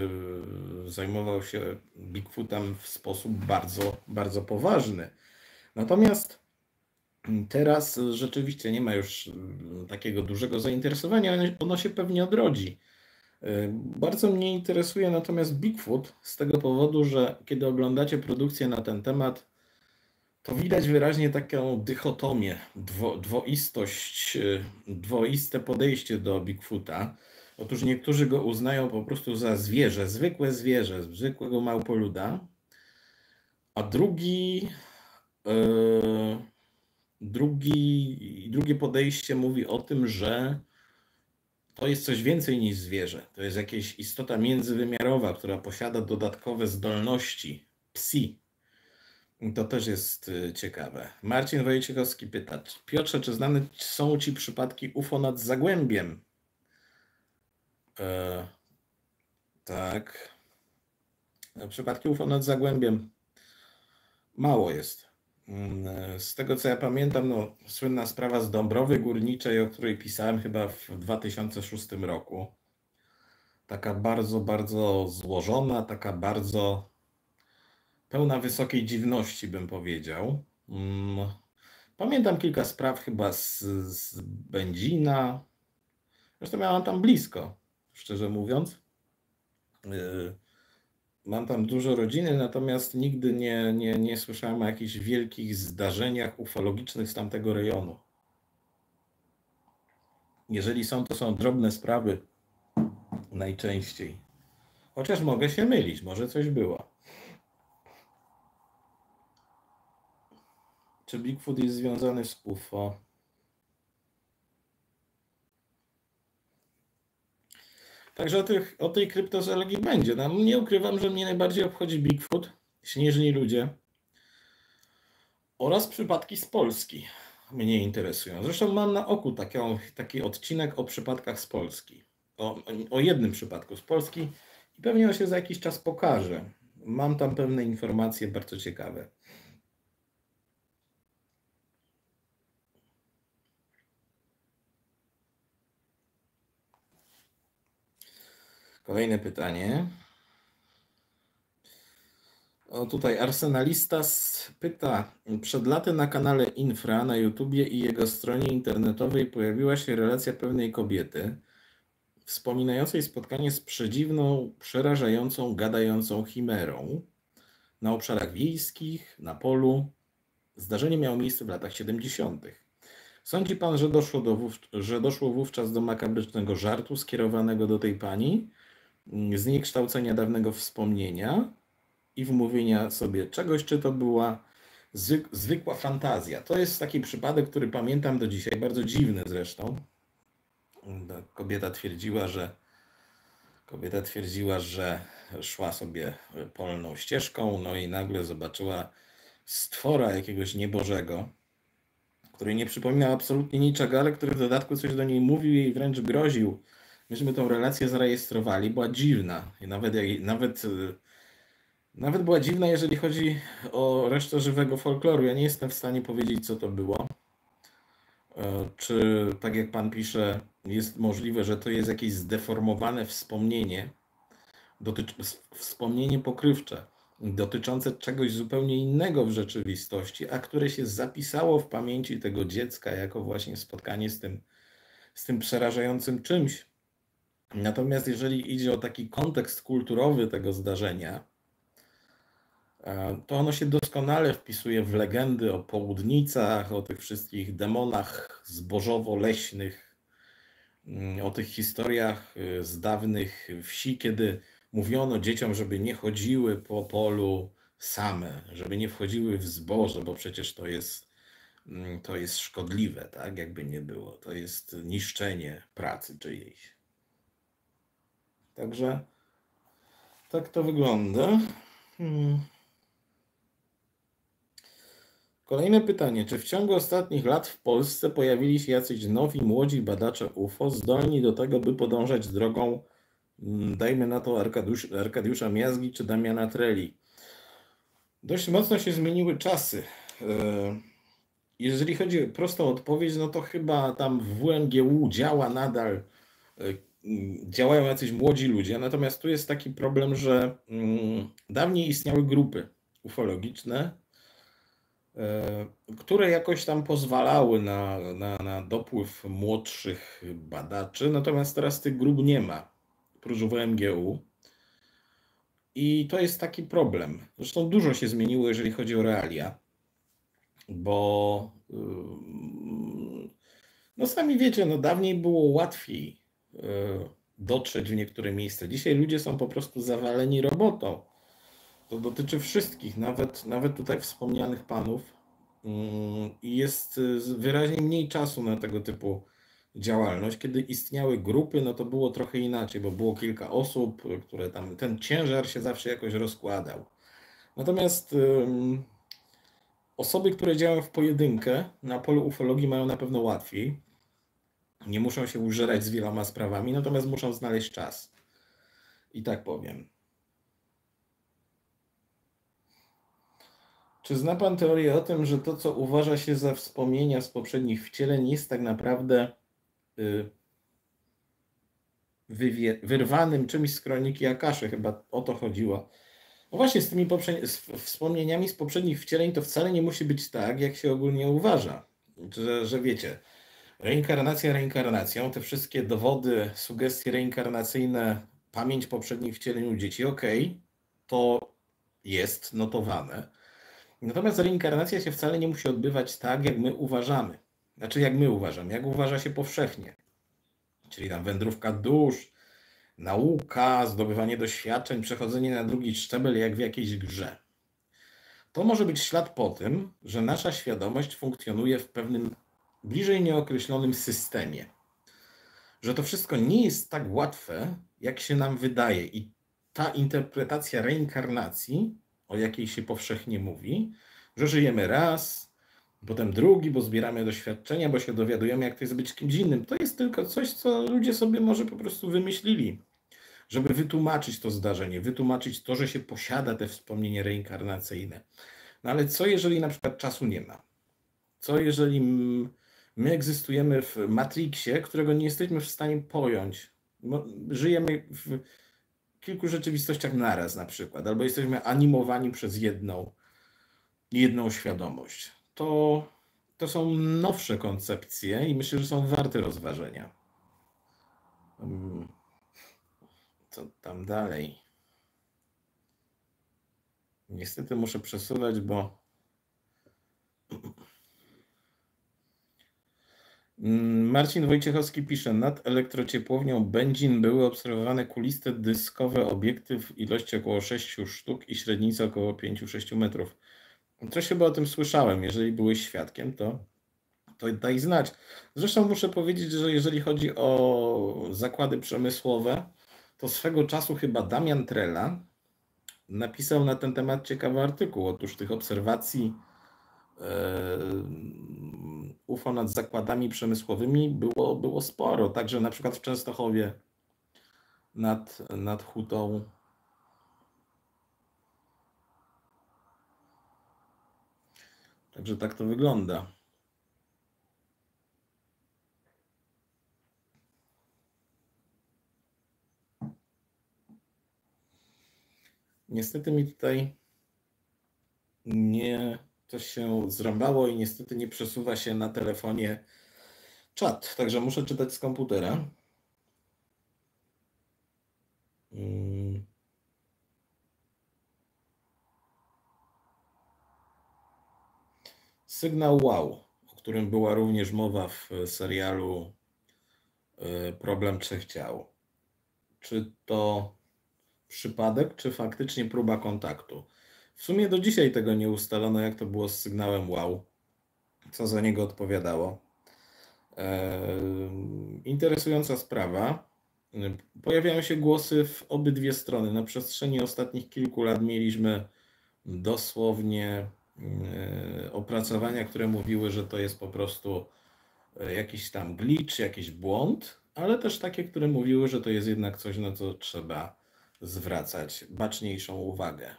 zajmował się Bigfootem w sposób bardzo, bardzo poważny. Natomiast teraz rzeczywiście nie ma już takiego dużego zainteresowania, ono się pewnie odrodzi. Bardzo mnie interesuje natomiast Bigfoot z tego powodu, że kiedy oglądacie produkcję na ten temat, to widać wyraźnie taką dychotomię, dwoiste podejście do Bigfoota. Otóż niektórzy go uznają po prostu za zwierzę, zwykłego małpoluda, a drugie podejście mówi o tym, że to jest coś więcej niż zwierzę. To jest jakaś istota międzywymiarowa, która posiada dodatkowe zdolności psi. To też jest ciekawe. Marcin Wojciechowski pyta: Piotrze, czy znane są Ci przypadki UFO nad Zagłębiem? Tak. Przypadki UFO nad Zagłębiem mało jest. Z tego co ja pamiętam, no, słynna sprawa z Dąbrowy Górniczej, o której pisałem chyba w 2006 roku. Taka bardzo, bardzo złożona, taka bardzo pełna wysokiej dziwności, bym powiedział. Pamiętam kilka spraw chyba z Będzina. Zresztą ja mam tam blisko, szczerze mówiąc. Mam tam dużo rodziny, natomiast nigdy nie słyszałem o jakichś wielkich zdarzeniach ufologicznych z tamtego rejonu. Jeżeli są, to są drobne sprawy najczęściej. Chociaż mogę się mylić, może coś było. Czy Bigfoot jest związany z UFO? Także o tej kryptozoologii będzie. No, nie ukrywam, że mnie najbardziej obchodzi Bigfoot, śnieżni ludzie oraz przypadki z Polski mnie interesują. Zresztą mam na oku taki odcinek o przypadkach z Polski. O jednym przypadku z Polski i pewnie on się za jakiś czas pokaże. Mam tam pewne informacje bardzo ciekawe. Kolejne pytanie. Tutaj Arsenalista pyta: przed laty na kanale Infra na YouTubie i jego stronie internetowej pojawiła się relacja pewnej kobiety wspominającej spotkanie z przedziwną, przerażającą, gadającą chimerą na obszarach wiejskich, na polu. Zdarzenie miało miejsce w latach 70. Sądzi pan, że doszło wówczas do makabrycznego żartu skierowanego do tej pani? Zniekształcenia dawnego wspomnienia i wmówienia sobie czegoś, czy to była zwykła fantazja. To jest taki przypadek, który pamiętam do dzisiaj, bardzo dziwny zresztą. Kobieta twierdziła, że szła sobie polną ścieżką, no i nagle zobaczyła stwora jakiegoś niebożego, który nie przypominał absolutnie niczego, ale który w dodatku coś do niej mówił i jej wręcz groził. Myśmy tą relację zarejestrowali, była dziwna. I nawet była dziwna, jeżeli chodzi o resztę żywego folkloru. Ja nie jestem w stanie powiedzieć, co to było. Czy, tak jak pan pisze, jest możliwe, że to jest jakieś zdeformowane wspomnienie, wspomnienie pokrywcze, dotyczące czegoś zupełnie innego w rzeczywistości, a które się zapisało w pamięci tego dziecka jako właśnie spotkanie z tym przerażającym czymś. Natomiast jeżeli idzie o taki kontekst kulturowy tego zdarzenia, to ono się doskonale wpisuje w legendy o południcach, o tych wszystkich demonach zbożowo-leśnych, o tych historiach z dawnych wsi, kiedy mówiono dzieciom, żeby nie chodziły po polu same, żeby nie wchodziły w zboże, bo przecież to jest szkodliwe, tak? Jakby nie było. To jest niszczenie pracy czyjejś. Także tak to wygląda. Kolejne pytanie. Czy w ciągu ostatnich lat w Polsce pojawili się jacyś nowi, młodzi badacze UFO zdolni do tego, by podążać drogą, dajmy na to, Arkadiusza Miazgi czy Damiana Treli? Dość mocno się zmieniły czasy. Jeżeli chodzi o prostą odpowiedź, no to chyba tam w WMGU działają jacyś młodzi ludzie, natomiast tu jest taki problem, że dawniej istniały grupy ufologiczne, które jakoś tam pozwalały na dopływ młodszych badaczy, natomiast teraz tych grup nie ma, prócz WMGU. I to jest taki problem. Zresztą dużo się zmieniło, jeżeli chodzi o realia, bo no sami wiecie, no dawniej było łatwiej dotrzeć w niektóre miejsca. Dzisiaj ludzie są po prostu zawaleni robotą. To dotyczy wszystkich, nawet tutaj wspomnianych panów. I jest wyraźnie mniej czasu na tego typu działalność. Kiedy istniały grupy, no to było trochę inaczej, bo było kilka osób, które tam, ten ciężar się zawsze jakoś rozkładał. Natomiast osoby, które działają w pojedynkę, na polu ufologii mają na pewno łatwiej. Nie muszą się użerać z wieloma sprawami, natomiast muszą znaleźć czas. I tak powiem. Czy zna pan teorię o tym, że to, co uważa się za wspomnienia z poprzednich wcieleń, jest tak naprawdę wyrwanym czymś z Kroniki Akaszy? Chyba o to chodziło. No właśnie, z tymi wspomnieniami z poprzednich wcieleń to wcale nie musi być tak, jak się ogólnie uważa. Że wiecie, reinkarnacja reinkarnacją, te wszystkie dowody, sugestie reinkarnacyjne, pamięć poprzednich wcieleń u dzieci, okej, to jest notowane. Natomiast reinkarnacja się wcale nie musi odbywać tak, jak my uważamy. Znaczy, jak my uważamy, jak uważa się powszechnie. Czyli tam wędrówka dusz, nauka, zdobywanie doświadczeń, przechodzenie na drugi szczebel jak w jakiejś grze. To może być ślad po tym, że nasza świadomość funkcjonuje w pewnym bliżej nieokreślonym systemie. Że to wszystko nie jest tak łatwe, jak się nam wydaje. I ta interpretacja reinkarnacji, o jakiej się powszechnie mówi, że żyjemy raz, potem drugi, bo zbieramy doświadczenia, bo się dowiadujemy, jak to jest być kimś innym. To jest tylko coś, co ludzie sobie może po prostu wymyślili, żeby wytłumaczyć to zdarzenie, wytłumaczyć to, że się posiada te wspomnienie reinkarnacyjne. No ale co, jeżeli na przykład czasu nie ma? Co, jeżeli my egzystujemy w Matrixie, którego nie jesteśmy w stanie pojąć? Żyjemy w kilku rzeczywistościach naraz na przykład, albo jesteśmy animowani przez jedną świadomość. To są nowsze koncepcje i myślę, że są warte rozważenia. Co tam dalej? Niestety muszę przesuwać, bo Marcin Wojciechowski pisze, nad elektrociepłownią Będzin były obserwowane kuliste dyskowe obiekty w ilości około 6 sztuk i średnicy około 5-6 metrów. Coś chyba o tym słyszałem. Jeżeli byłeś świadkiem, to daj znać. Zresztą muszę powiedzieć, że jeżeli chodzi o zakłady przemysłowe, to swego czasu chyba Damian Trela napisał na ten temat ciekawy artykuł. Otóż tych obserwacji UFO nad zakładami przemysłowymi było sporo. Także na przykład w Częstochowie nad hutą . Także tak to wygląda. Niestety mi tutaj coś się zrąbało i niestety nie przesuwa się na telefonie czat, także muszę czytać z komputera. Sygnał wow, o którym była również mowa w serialu Problem Trzech Ciał. Czy to przypadek, czy faktycznie próba kontaktu? W sumie do dzisiaj tego nie ustalono, jak to było z sygnałem wow, co za niego odpowiadało. Interesująca sprawa. Pojawiają się głosy w obydwie strony. Na przestrzeni ostatnich kilku lat mieliśmy dosłownie opracowania, które mówiły, że to jest po prostu jakiś tam glitch, jakiś błąd, ale też takie, które mówiły, że to jest jednak coś, na co trzeba zwracać baczniejszą uwagę.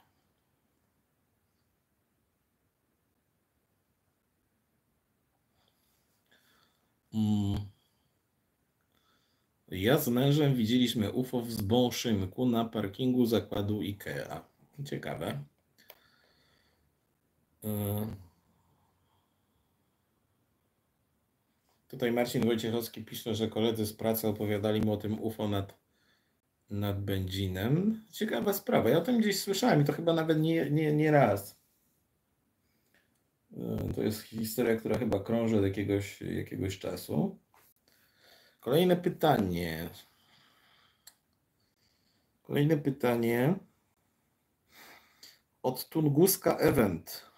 Ja z mężem widzieliśmy UFO w Zbąszynku na parkingu zakładu IKEA. Ciekawe. Tutaj Marcin Wojciechowski pisze, że koledzy z pracy opowiadali mu o tym UFO nad Będzinem. Ciekawa sprawa. Ja o tym gdzieś słyszałem i to chyba nawet nie raz. To jest historia, która chyba krąży od jakiegoś czasu. Kolejne pytanie. Od Tunguska Event.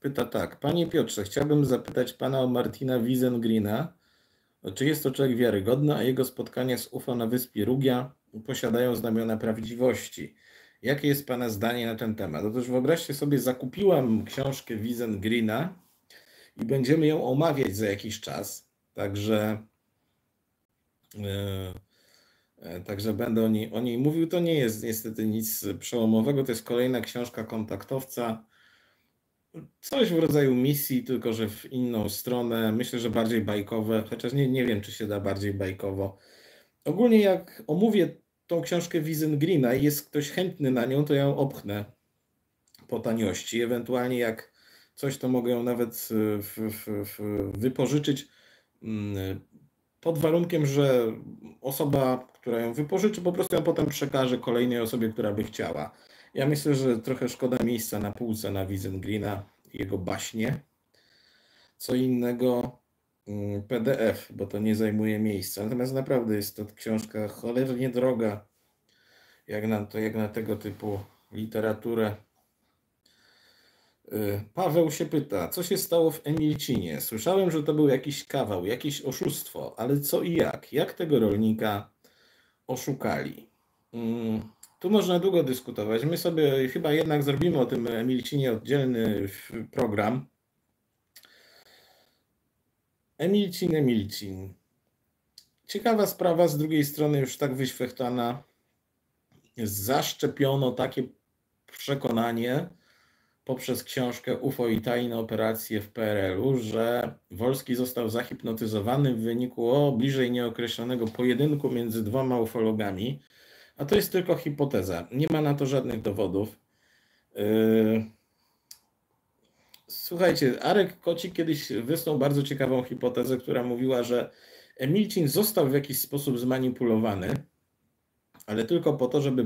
Pyta tak. Panie Piotrze, chciałbym zapytać pana o Martina Wiesengrina. Czy jest to człowiek wiarygodny, a jego spotkania z UFO na wyspie Rugia posiadają znamiona prawdziwości? Jakie jest pana zdanie na ten temat? Otóż wyobraźcie sobie, zakupiłam książkę Wiesengrina i będziemy ją omawiać za jakiś czas. Także będę o niej mówił. To nie jest niestety nic przełomowego. To jest kolejna książka kontaktowca. Coś w rodzaju misji, tylko że w inną stronę. Myślę, że bardziej bajkowe, chociaż nie wiem, czy się da bardziej bajkowo. Ogólnie jak omówię tą książkę Wiesengrina i jest ktoś chętny na nią, to ja ją opchnę po taniości. Ewentualnie jak coś, to mogę ją nawet wypożyczyć pod warunkiem, że osoba, która ją wypożyczy, po prostu ją potem przekaże kolejnej osobie, która by chciała. Ja myślę, że trochę szkoda miejsca na półce na Wiesengrina, jego baśnie. Co innego PDF, bo to nie zajmuje miejsca. Natomiast naprawdę jest to książka cholernie droga, jak na tego typu literaturę. Paweł się pyta, co się stało w Emilcinie? Słyszałem, że to był jakiś kawał, jakieś oszustwo, ale co i jak? Jak tego rolnika oszukali? Tu można długo dyskutować. My sobie chyba jednak zrobimy o tym Emilcinie oddzielny program. Emilcin. Ciekawa sprawa, z drugiej strony już tak wyświechtana. Zaszczepiono takie przekonanie poprzez książkę UFO i tajne operacje w PRL-u, że Wolski został zahipnotyzowany w wyniku bliżej nieokreślonego pojedynku między dwoma ufologami, a to jest tylko hipoteza. Nie ma na to żadnych dowodów. Słuchajcie, Arek Kocik kiedyś wysnuł bardzo ciekawą hipotezę, która mówiła, że Emilcin został w jakiś sposób zmanipulowany, ale tylko po to, żeby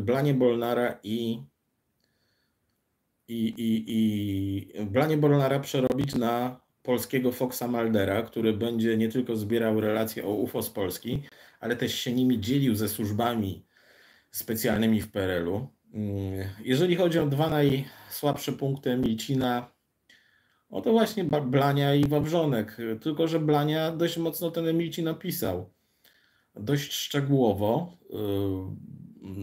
Blanie Bolnara przerobić na polskiego Foxa Muldera, który będzie nie tylko zbierał relacje o UFO z Polski, ale też się nimi dzielił ze służbami specjalnymi w PRL-u. Jeżeli chodzi o dwa najsłabsze punkty Emilcina, o to właśnie Blania i Wawrzonek, tylko że Blania dość mocno ten Emilcin napisał. Dość szczegółowo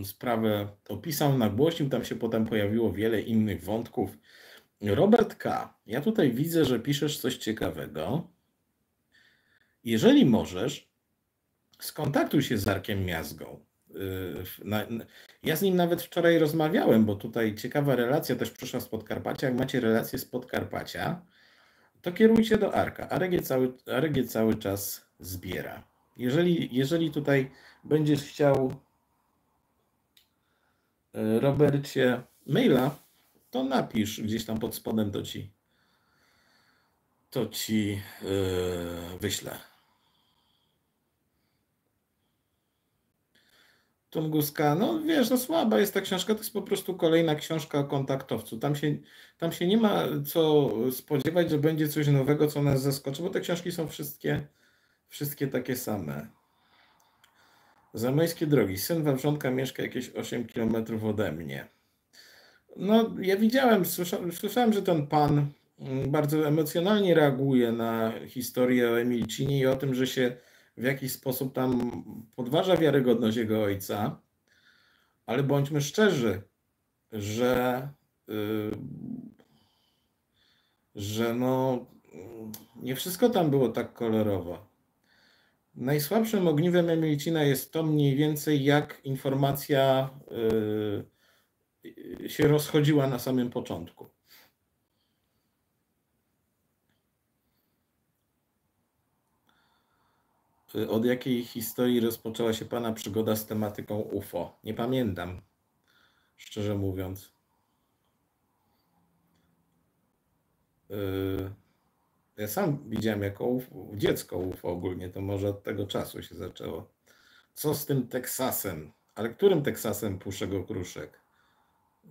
sprawę opisał, nagłośnił, tam się potem pojawiło wiele innych wątków. Robert K., ja tutaj widzę, że piszesz coś ciekawego. Jeżeli możesz, skontaktuj się z Arkiem Miazgą. Ja z nim nawet wczoraj rozmawiałem, bo tutaj ciekawa relacja też przyszła z Podkarpacia. Jak macie relacje z Podkarpacia, to kierujcie do Arka. Arek je cały czas zbiera. Jeżeli tutaj będziesz chciał, Robercie, maila, to napisz gdzieś tam pod spodem, to ci wyślę. Tunguska, no wiesz, no słaba jest ta książka, to jest po prostu kolejna książka o kontaktowcu. Tam się nie ma co spodziewać, że będzie coś nowego, co nas zaskoczy, bo te książki są wszystkie takie same. Zamojskie drogi. Syn Wawrzątka mieszka jakieś 8 km ode mnie. No ja widziałem, słyszałem, że ten pan bardzo emocjonalnie reaguje na historię o Emilcinie i o tym, że się w jakiś sposób tam podważa wiarygodność jego ojca, ale bądźmy szczerzy, że no nie wszystko tam było tak kolorowo. Najsłabszym ogniwem Emilcina jest to mniej więcej, jak informacja się rozchodziła na samym początku. Od jakiej historii rozpoczęła się pana przygoda z tematyką UFO? Nie pamiętam, szczerze mówiąc. Ja sam widziałem jako UFO, dziecko UFO ogólnie, to może od tego czasu się zaczęło. Co z tym Teksasem? Ale którym Teksasem Puszego Kruszek?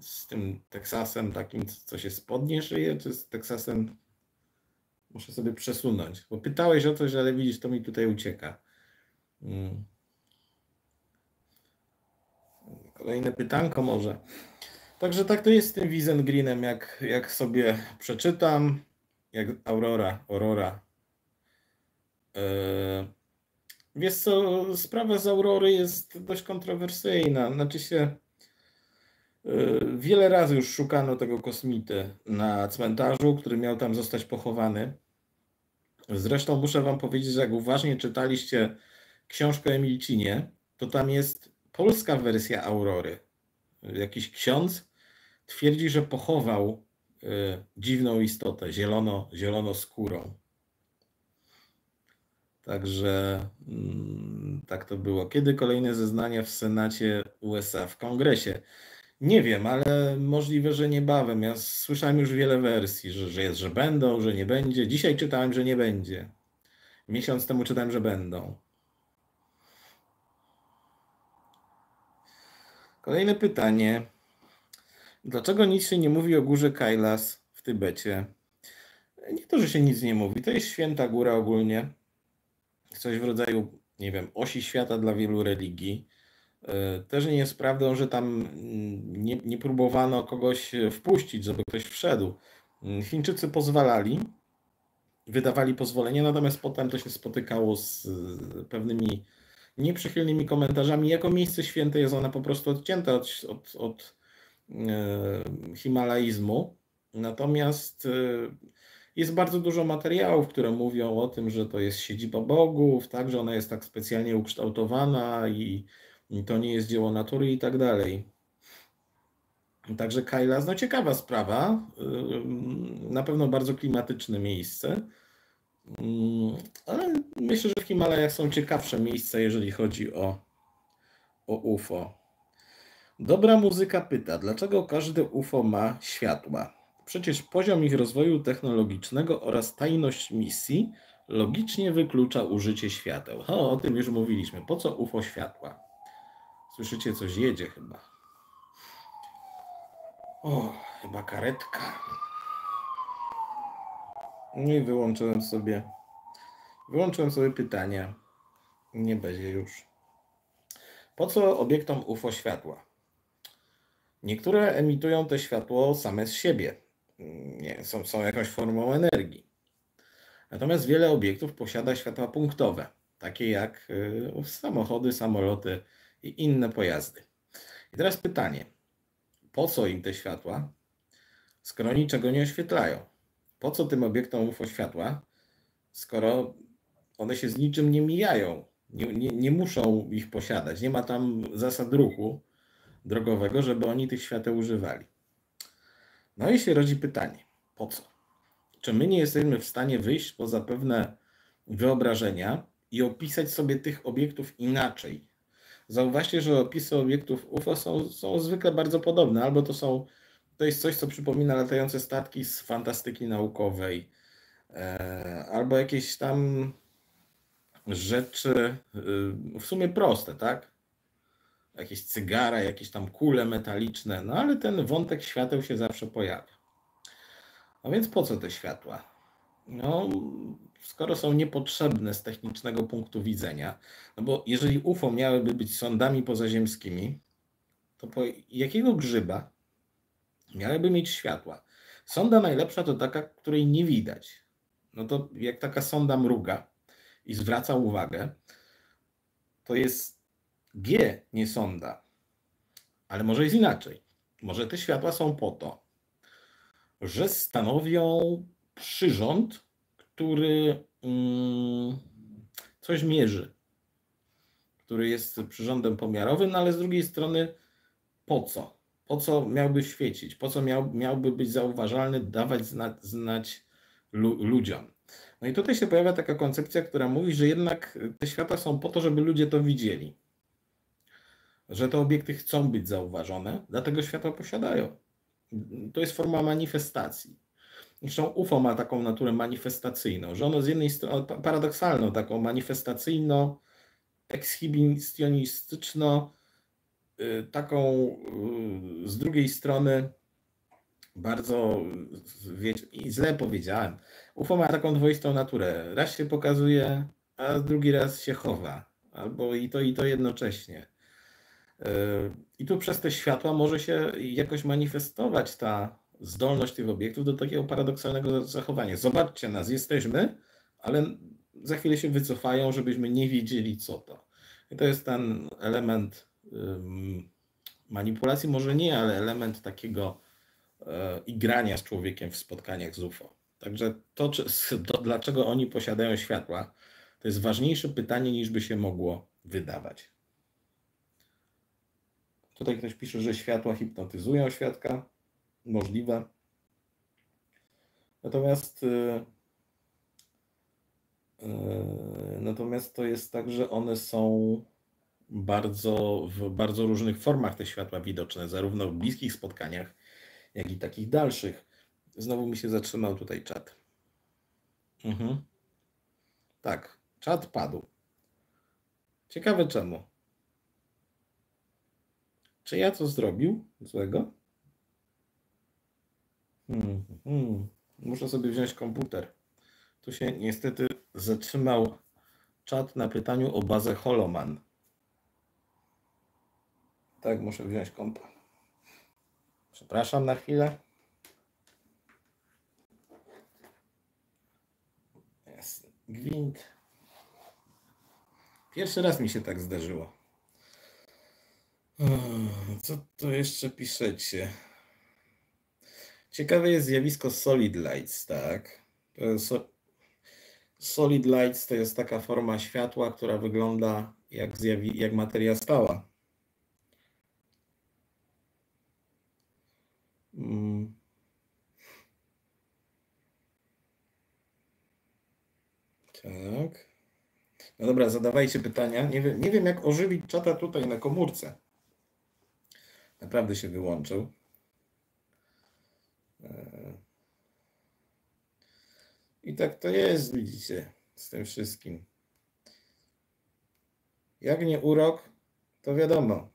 Z tym Teksasem takim, co się spodnie szyje, czy z Teksasem... Muszę sobie przesunąć, bo pytałeś o coś, ale widzisz, to mi tutaj ucieka. Kolejne pytanko może. Także tak to jest z tym Wiesengrinem, jak sobie przeczytam, jak Aurora. Wiesz co, sprawa z Aurory jest dość kontrowersyjna. Znaczy się... Wiele razy już szukano tego kosmity na cmentarzu, który miał tam zostać pochowany. Zresztą muszę wam powiedzieć, że jak uważnie czytaliście książkę o Emilcinie, to tam jest polska wersja Aurory. Jakiś ksiądz twierdzi, że pochował dziwną istotę, zielono skórą. Także tak to było. Kiedy kolejne zeznania w Senacie USA, w Kongresie? Nie wiem, ale możliwe, że niebawem. Ja słyszałem już wiele wersji, że jest, że będą, że nie będzie. Dzisiaj czytałem, że nie będzie. Miesiąc temu czytałem, że będą. Kolejne pytanie. Dlaczego nic się nie mówi o górze Kailas w Tybecie? Nie to, że się nic nie mówi. To jest święta góra ogólnie. Coś w rodzaju, nie wiem, osi świata dla wielu religii. Też nie jest prawdą, że tam nie próbowano kogoś wpuścić, żeby ktoś wszedł. Chińczycy pozwalali, wydawali pozwolenie, natomiast potem to się spotykało z pewnymi nieprzychylnymi komentarzami. Jako miejsce święte jest ona po prostu odcięta od himalaizmu. Natomiast jest bardzo dużo materiałów, które mówią o tym, że to jest siedziba bogów, tak, że ona jest tak specjalnie ukształtowana i to nie jest dzieło natury i tak dalej. Także Kailas, no ciekawa sprawa, na pewno bardzo klimatyczne miejsce, ale myślę, że w Himalajach są ciekawsze miejsca, jeżeli chodzi o UFO. Dobra muzyka pyta, dlaczego każde UFO ma światła? Przecież poziom ich rozwoju technologicznego oraz tajność misji logicznie wyklucza użycie świateł. O tym już mówiliśmy. Po co UFO światła? Słyszycie, coś jedzie chyba. O, chyba karetka. I wyłączyłem sobie pytania. Nie będzie już. Po co obiektom UFO światła? Niektóre emitują to światło same z siebie. Nie, są jakąś formą energii. Natomiast wiele obiektów posiada światła punktowe, takie jak samochody, samoloty i inne pojazdy. I teraz pytanie, po co im te światła, skoro niczego nie oświetlają? Po co tym obiektom UFO światła, skoro one się z niczym nie mijają, nie muszą ich posiadać, nie ma tam zasad ruchu drogowego, żeby oni tych świateł używali? No i się rodzi pytanie, po co? Czy my nie jesteśmy w stanie wyjść poza pewne wyobrażenia i opisać sobie tych obiektów inaczej? Zauważcie, że opisy obiektów UFO są zwykle bardzo podobne, albo to jest coś, co przypomina latające statki z fantastyki naukowej, albo jakieś tam rzeczy w sumie proste, tak? Jakieś cygara, jakieś tam kule metaliczne, no ale ten wątek świateł się zawsze pojawia. No więc po co te światła? No, skoro są niepotrzebne z technicznego punktu widzenia, no bo jeżeli UFO miałyby być sondami pozaziemskimi, to po jakiego grzyba miałyby mieć światła? Sonda najlepsza to taka, której nie widać. No to jak taka sonda mruga i zwraca uwagę, to jest G, nie sonda. Ale może jest inaczej. Może te światła są po to, że stanowią przyrząd, który coś mierzy, który jest przyrządem pomiarowym, no ale z drugiej strony po co? Po co miałby świecić? Po co miałby być zauważalny, dawać znać ludziom? No i tutaj się pojawia taka koncepcja, która mówi, że jednak te światła są po to, żeby ludzie to widzieli. Że te obiekty chcą być zauważone, dlatego światła posiadają. To jest forma manifestacji. Zresztą UFO ma taką naturę manifestacyjną, że ono z jednej strony paradoksalną, taką manifestacyjno, ekshibicjonistyczną, taką z drugiej strony bardzo, wiecie, i źle powiedziałem, UFO ma taką dwoistą naturę. Raz się pokazuje, a drugi raz się chowa. Albo i to jednocześnie. I tu przez te światła może się jakoś manifestować ta zdolność tych obiektów do takiego paradoksalnego zachowania. Zobaczcie nas, jesteśmy, ale za chwilę się wycofają, żebyśmy nie wiedzieli, co to. I to jest ten element manipulacji, może nie, ale element takiego igrania z człowiekiem w spotkaniach z UFO. Także to dlaczego oni posiadają światła, to jest ważniejsze pytanie, niż by się mogło wydawać. Tutaj ktoś pisze, że światła hipnotyzują świadka. Możliwe. Natomiast to jest tak, że one są w bardzo różnych formach, te światła widoczne, zarówno w bliskich spotkaniach, jak i takich dalszych. Znowu mi się zatrzymał tutaj czat. Tak, czat padł. Ciekawe czemu. Czy ja to zrobił złego? Muszę sobie wziąć komputer. Tu się niestety zatrzymał czat na pytaniu o bazę Holoman. Tak, muszę wziąć kompa. Przepraszam na chwilę. Jest gwint. Pierwszy raz mi się tak zdarzyło. Co tu jeszcze piszecie? Ciekawe jest zjawisko Solid Lights, tak? Solid Lights to jest taka forma światła, która wygląda jak materia stała. Tak. No dobra, zadawajcie pytania. Nie wiem jak ożywić czata tutaj na komórce. Naprawdę się wyłączył. I tak to jest, widzicie, z tym wszystkim. Jak nie urok, to wiadomo.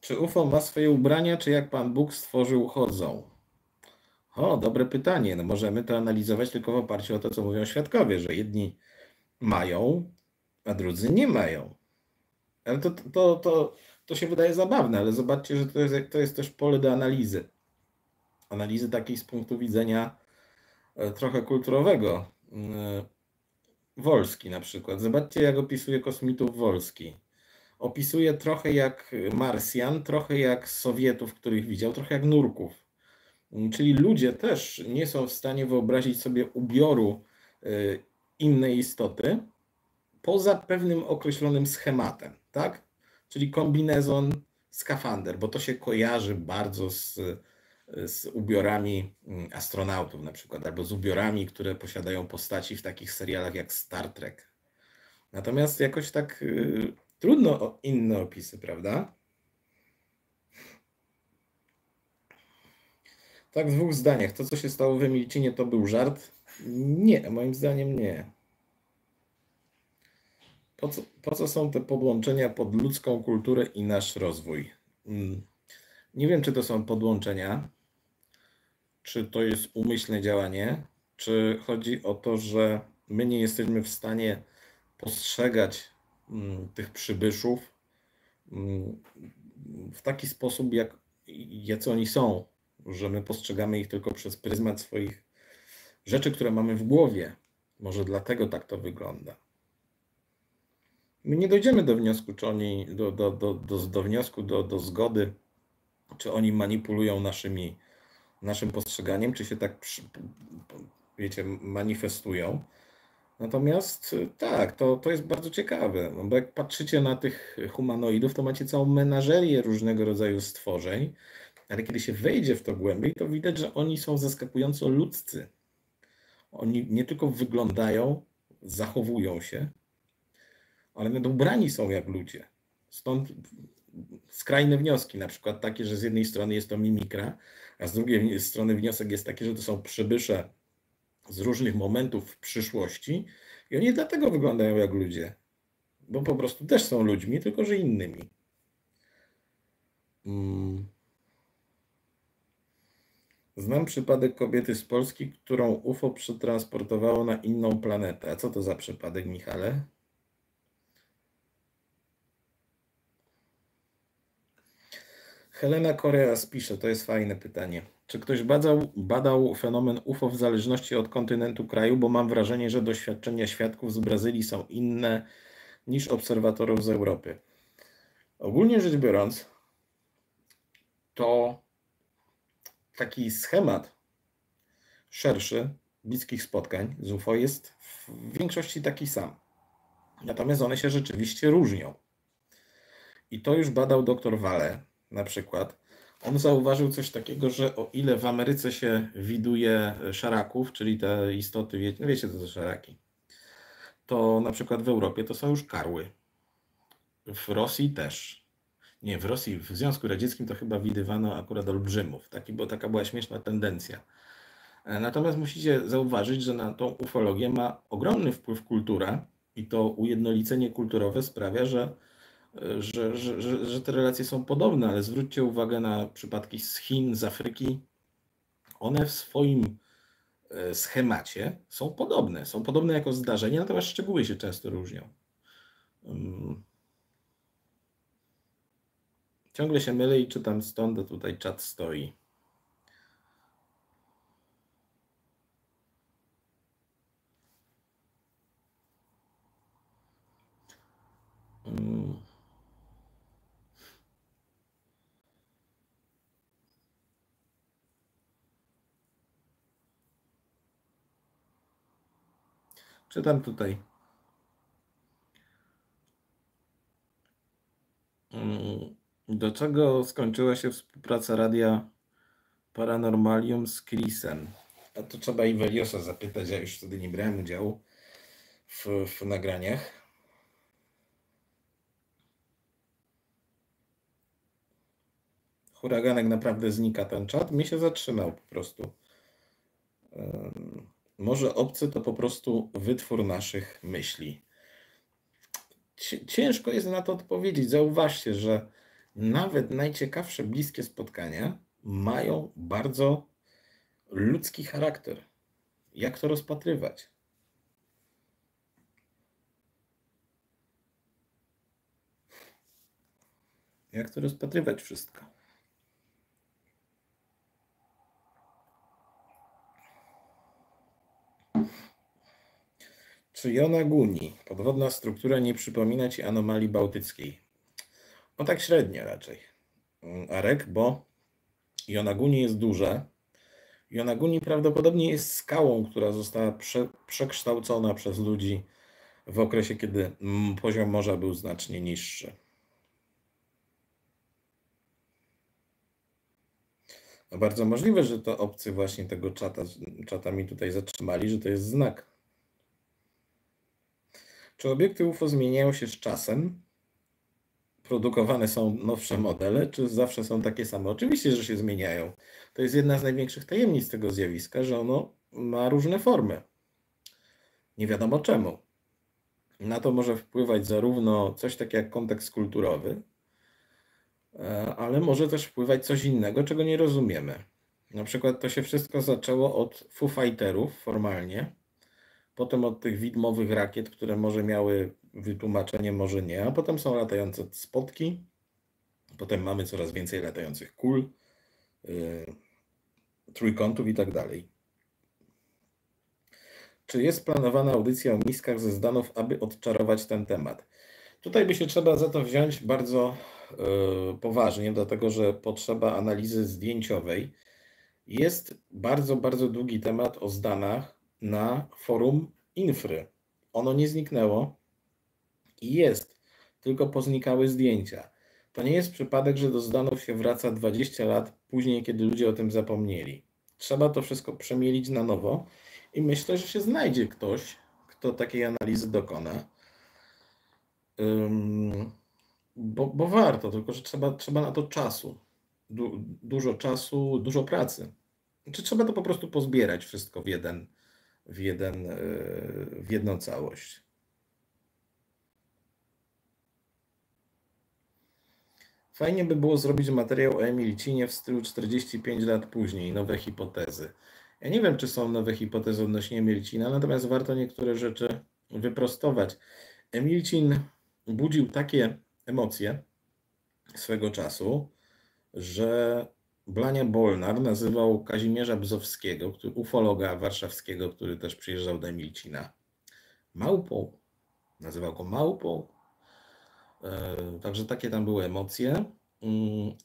Czy UFO ma swoje ubrania, czy jak Pan Bóg stworzył, chodzą? O, dobre pytanie. No możemy to analizować tylko w oparciu o to, co mówią świadkowie, że jedni mają, a drudzy nie mają. Ale to się wydaje zabawne, ale zobaczcie, że to jest też pole do analizy. Analizy takiej z punktu widzenia trochę kulturowego. Wolski na przykład. Zobaczcie, jak opisuje kosmitów Wolski. Opisuje trochę jak Marsjan, trochę jak Sowietów, których widział, trochę jak Nurków. Czyli ludzie też nie są w stanie wyobrazić sobie ubioru innej istoty poza pewnym określonym schematem, tak? Czyli kombinezon, skafander, bo to się kojarzy bardzo z ubiorami astronautów na przykład, albo z ubiorami, które posiadają postaci w takich serialach jak Star Trek. Natomiast jakoś tak trudno o inne opisy, prawda? Tak, w dwóch zdaniach. To, co się stało w Emilcinie, to był żart? Nie, moim zdaniem nie. Po co są te podłączenia pod ludzką kulturę i nasz rozwój? Nie wiem, czy to są podłączenia, czy to jest umyślne działanie, czy chodzi o to, że my nie jesteśmy w stanie postrzegać tych przybyszów w taki sposób, jacy oni są, że my postrzegamy ich tylko przez pryzmat swoich rzeczy, które mamy w głowie. Może dlatego tak to wygląda. My nie dojdziemy do wniosku, czy oni do zgody, czy oni manipulują naszym postrzeganiem, czy się tak, wiecie, manifestują. Natomiast tak, to jest bardzo ciekawe, bo jak patrzycie na tych humanoidów, to macie całą menażerię różnego rodzaju stworzeń, ale kiedy się wejdzie w to głębiej, to widać, że oni są zaskakująco ludzcy. Oni nie tylko wyglądają, zachowują się, ale nawet ubrani są jak ludzie. Stąd skrajne wnioski, na przykład takie, że z jednej strony jest to mimikra, a z drugiej strony wniosek jest taki, że to są przybysze z różnych momentów w przyszłości i oni dlatego wyglądają jak ludzie, bo po prostu też są ludźmi, tylko że innymi. Znam przypadek kobiety z Polski, którą UFO przetransportowało na inną planetę. A co to za przypadek, Michale? Helena Koreas pisze, to jest fajne pytanie. Czy ktoś badał fenomen UFO w zależności od kontynentu kraju, bo mam wrażenie, że doświadczenia świadków z Brazylii są inne niż obserwatorów z Europy. Ogólnie rzecz biorąc, to taki schemat szerszy bliskich spotkań z UFO jest w większości taki sam. Natomiast one się rzeczywiście różnią. I to już badał dr Wale na przykład. On zauważył coś takiego, że o ile w Ameryce się widuje szaraków, czyli te istoty, wiecie co to szaraki, to na przykład w Europie to są już karły. W Rosji też. Nie, w Rosji, w Związku Radzieckim to chyba widywano akurat olbrzymów, bo taka była śmieszna tendencja. Natomiast musicie zauważyć, że na tą ufologię ma ogromny wpływ kultura i to ujednolicenie kulturowe sprawia, że te relacje są podobne, ale zwróćcie uwagę na przypadki z Chin, z Afryki. One w swoim schemacie są podobne jako zdarzenie, natomiast szczegóły się często różnią. Ciągle się mylę i czytam stąd, a tutaj czat stoi. Czytam tutaj. Do czego skończyła się współpraca Radia Paranormalium z Chrisem? A to trzeba Iweliosa zapytać, ja już wtedy nie brałem udziału w nagraniach. Huraganek, naprawdę znika ten czat. Mi się zatrzymał po prostu. Może obcy to po prostu wytwór naszych myśli. Ciężko jest na to odpowiedzieć. Zauważcie, że nawet najciekawsze bliskie spotkania mają bardzo ludzki charakter. Jak to rozpatrywać? Jak to rozpatrywać wszystko? Czy Yonaguni, podwodna struktura, nie przypomina ci anomalii bałtyckiej? No tak średnio raczej, Arek, bo Yonaguni jest duże. Yonaguni prawdopodobnie jest skałą, która została przekształcona przez ludzi w okresie, kiedy poziom morza był znacznie niższy. No bardzo możliwe, że to obcy właśnie tego czata mi tutaj zatrzymali, że to jest znak. Czy obiekty UFO zmieniają się z czasem? Produkowane są nowsze modele, czy zawsze są takie same? Oczywiście, że się zmieniają. To jest jedna z największych tajemnic tego zjawiska, że ono ma różne formy. Nie wiadomo czemu. Na to może wpływać zarówno coś takiego jak kontekst kulturowy, ale może też wpływać coś innego, czego nie rozumiemy. Na przykład to się wszystko zaczęło od Foo Fighterów formalnie, potem od tych widmowych rakiet, które może miały wytłumaczenie, może nie, a potem są latające spotki, potem mamy coraz więcej latających kul, trójkątów i tak dalej. Czy jest planowana audycja o miskach ze Zdanów, aby odczarować ten temat? Tutaj by się trzeba za to wziąć bardzo poważnie, dlatego że potrzeba analizy zdjęciowej. Jest bardzo, bardzo długi temat o Zdanach na forum Infry. Ono nie zniknęło i jest, tylko poznikały zdjęcia. To nie jest przypadek, że do Zdanów się wraca 20 lat później, kiedy ludzie o tym zapomnieli. Trzeba to wszystko przemielić na nowo i myślę, że się znajdzie ktoś, kto takiej analizy dokona. Bo warto, tylko że trzeba na to czasu. Dużo czasu, dużo pracy. Czy trzeba to po prostu pozbierać wszystko w jedną całość. Fajnie by było zrobić materiał o Emilcinie w stylu 45 lat później, nowe hipotezy. Ja nie wiem, czy są nowe hipotezy odnośnie Emilcina, natomiast warto niektóre rzeczy wyprostować. Emilcin budził takie emocje swego czasu, że Blania Bolnar nazywał Kazimierza Bzowskiego, ufologa warszawskiego, który też przyjeżdżał do Emilcina, małpą. Nazywał go małpą. Także takie tam były emocje.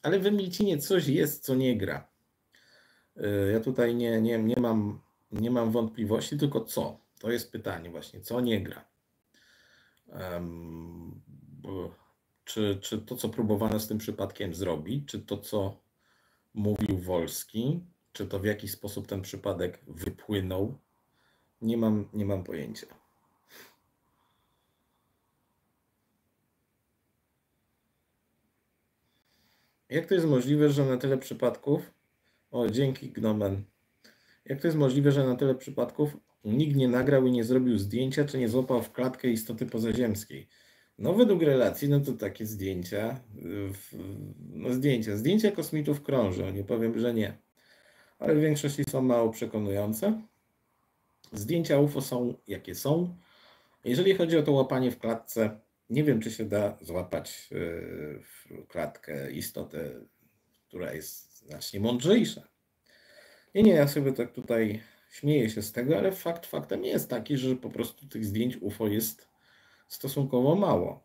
Ale w Emilcinie coś jest, co nie gra. Ja tutaj nie mam wątpliwości, tylko co? To jest pytanie właśnie, co nie gra? Czy to, co próbowano z tym przypadkiem zrobić, czy to, co mówił Wolski, czy to w jaki sposób ten przypadek wypłynął, nie mam pojęcia. Jak to jest możliwe, że na tyle przypadków... O, dzięki Gnomen. Jak to jest możliwe, że na tyle przypadków nikt nie nagrał i nie zrobił zdjęcia, czy nie złapał w klatkę istoty pozaziemskiej? No według relacji, no to takie zdjęcia, zdjęcia kosmitów krążą, nie powiem, że nie. Ale w większości są mało przekonujące. Zdjęcia UFO są, jakie są. Jeżeli chodzi o to łapanie w klatce, nie wiem, czy się da złapać w klatkę istotę, która jest znacznie mądrzejsza. Nie, ja sobie tak tutaj śmieję się z tego, ale faktem jest taki, że po prostu tych zdjęć UFO jest stosunkowo mało.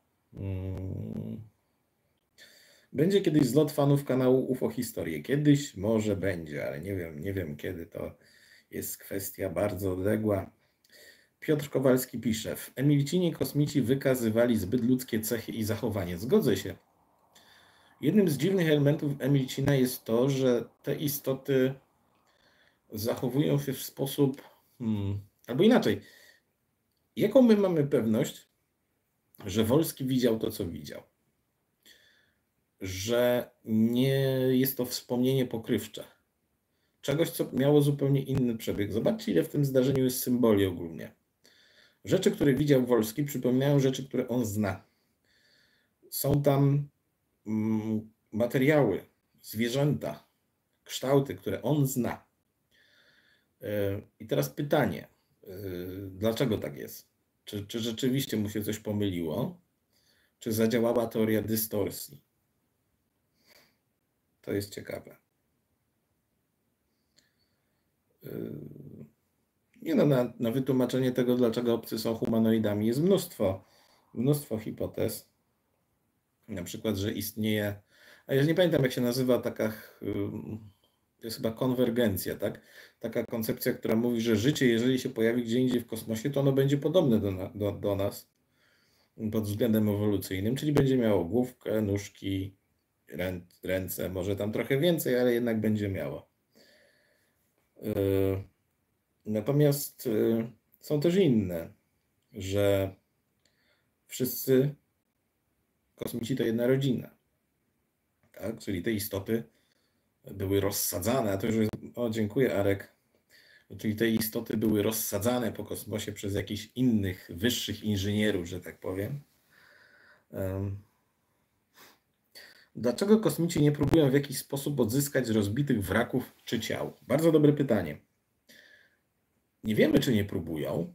Będzie kiedyś zlot fanów kanału UFO Historie. Kiedyś może będzie, ale nie wiem kiedy. To jest kwestia bardzo odległa. Piotr Kowalski pisze: w Emilcinie kosmici wykazywali zbyt ludzkie cechy i zachowanie. Zgodzę się. Jednym z dziwnych elementów Emilcina jest to, że te istoty zachowują się w sposób... albo inaczej. Jaką my mamy pewność, że Wolski widział to, co widział? Że nie jest to wspomnienie pokrywcze. Czegoś, co miało zupełnie inny przebieg. Zobaczcie, ile w tym zdarzeniu jest symboli ogólnie. Rzeczy, które widział Wolski, przypominają rzeczy, które on zna. Są tam materiały, zwierzęta, kształty, które on zna. I teraz pytanie, dlaczego tak jest? Czy rzeczywiście mu się coś pomyliło? Czy zadziałała teoria dystorsji? To jest ciekawe. Nie no, na wytłumaczenie tego, dlaczego obcy są humanoidami, jest mnóstwo hipotez. Na przykład, że istnieje, a ja nie pamiętam, jak się nazywa taka, to jest chyba konwergencja, tak? Taka koncepcja, która mówi, że życie, jeżeli się pojawi gdzie indziej w kosmosie, to ono będzie podobne do nas pod względem ewolucyjnym, czyli będzie miało główkę, nóżki, ręce, może tam trochę więcej, ale jednak będzie miało. Natomiast są też inne, że wszyscy kosmici to jedna rodzina, tak? Czyli te istoty były rozsadzane, a to już jest... O, dziękuję, Arek. Czyli te istoty były rozsadzane po kosmosie przez jakichś innych, wyższych inżynierów, że tak powiem. Dlaczego kosmici nie próbują w jakiś sposób odzyskać rozbitych wraków czy ciał? Bardzo dobre pytanie. Nie wiemy, czy nie próbują,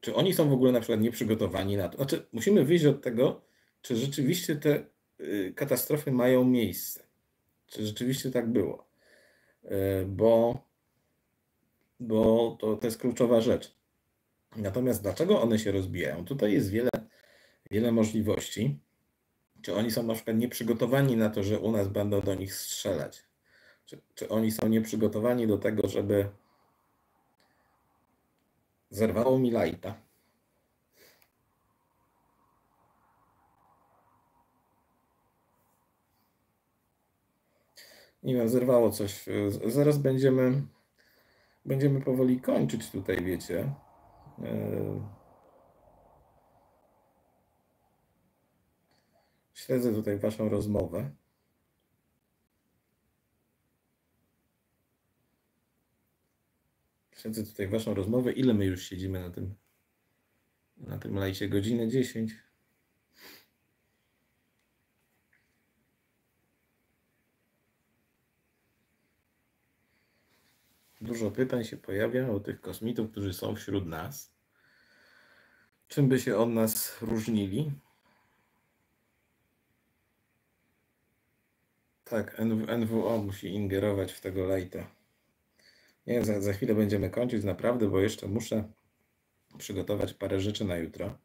czy oni są w ogóle na przykład nieprzygotowani na to. Znaczy, musimy wyjść od tego, czy rzeczywiście te katastrofy mają miejsce. Czy rzeczywiście tak było. Bo to jest kluczowa rzecz. Natomiast dlaczego one się rozbijają? Tutaj jest wiele możliwości. Czy oni są na przykład nieprzygotowani na to, że u nas będą do nich strzelać? Czy oni są nieprzygotowani do tego, żeby... Zerwało mi lajta. Nie wiem, zerwało coś. Zaraz będziemy powoli kończyć tutaj, wiecie. Śledzę tutaj waszą rozmowę. Ile my już siedzimy na tym lajcie? Godzinę 10. Dużo pytań się pojawia o tych kosmitów, którzy są wśród nas. Czym by się od nas różnili? Tak, NWO musi ingerować w tego lajta. Nie, za chwilę będziemy kończyć naprawdę, bo jeszcze muszę przygotować parę rzeczy na jutro.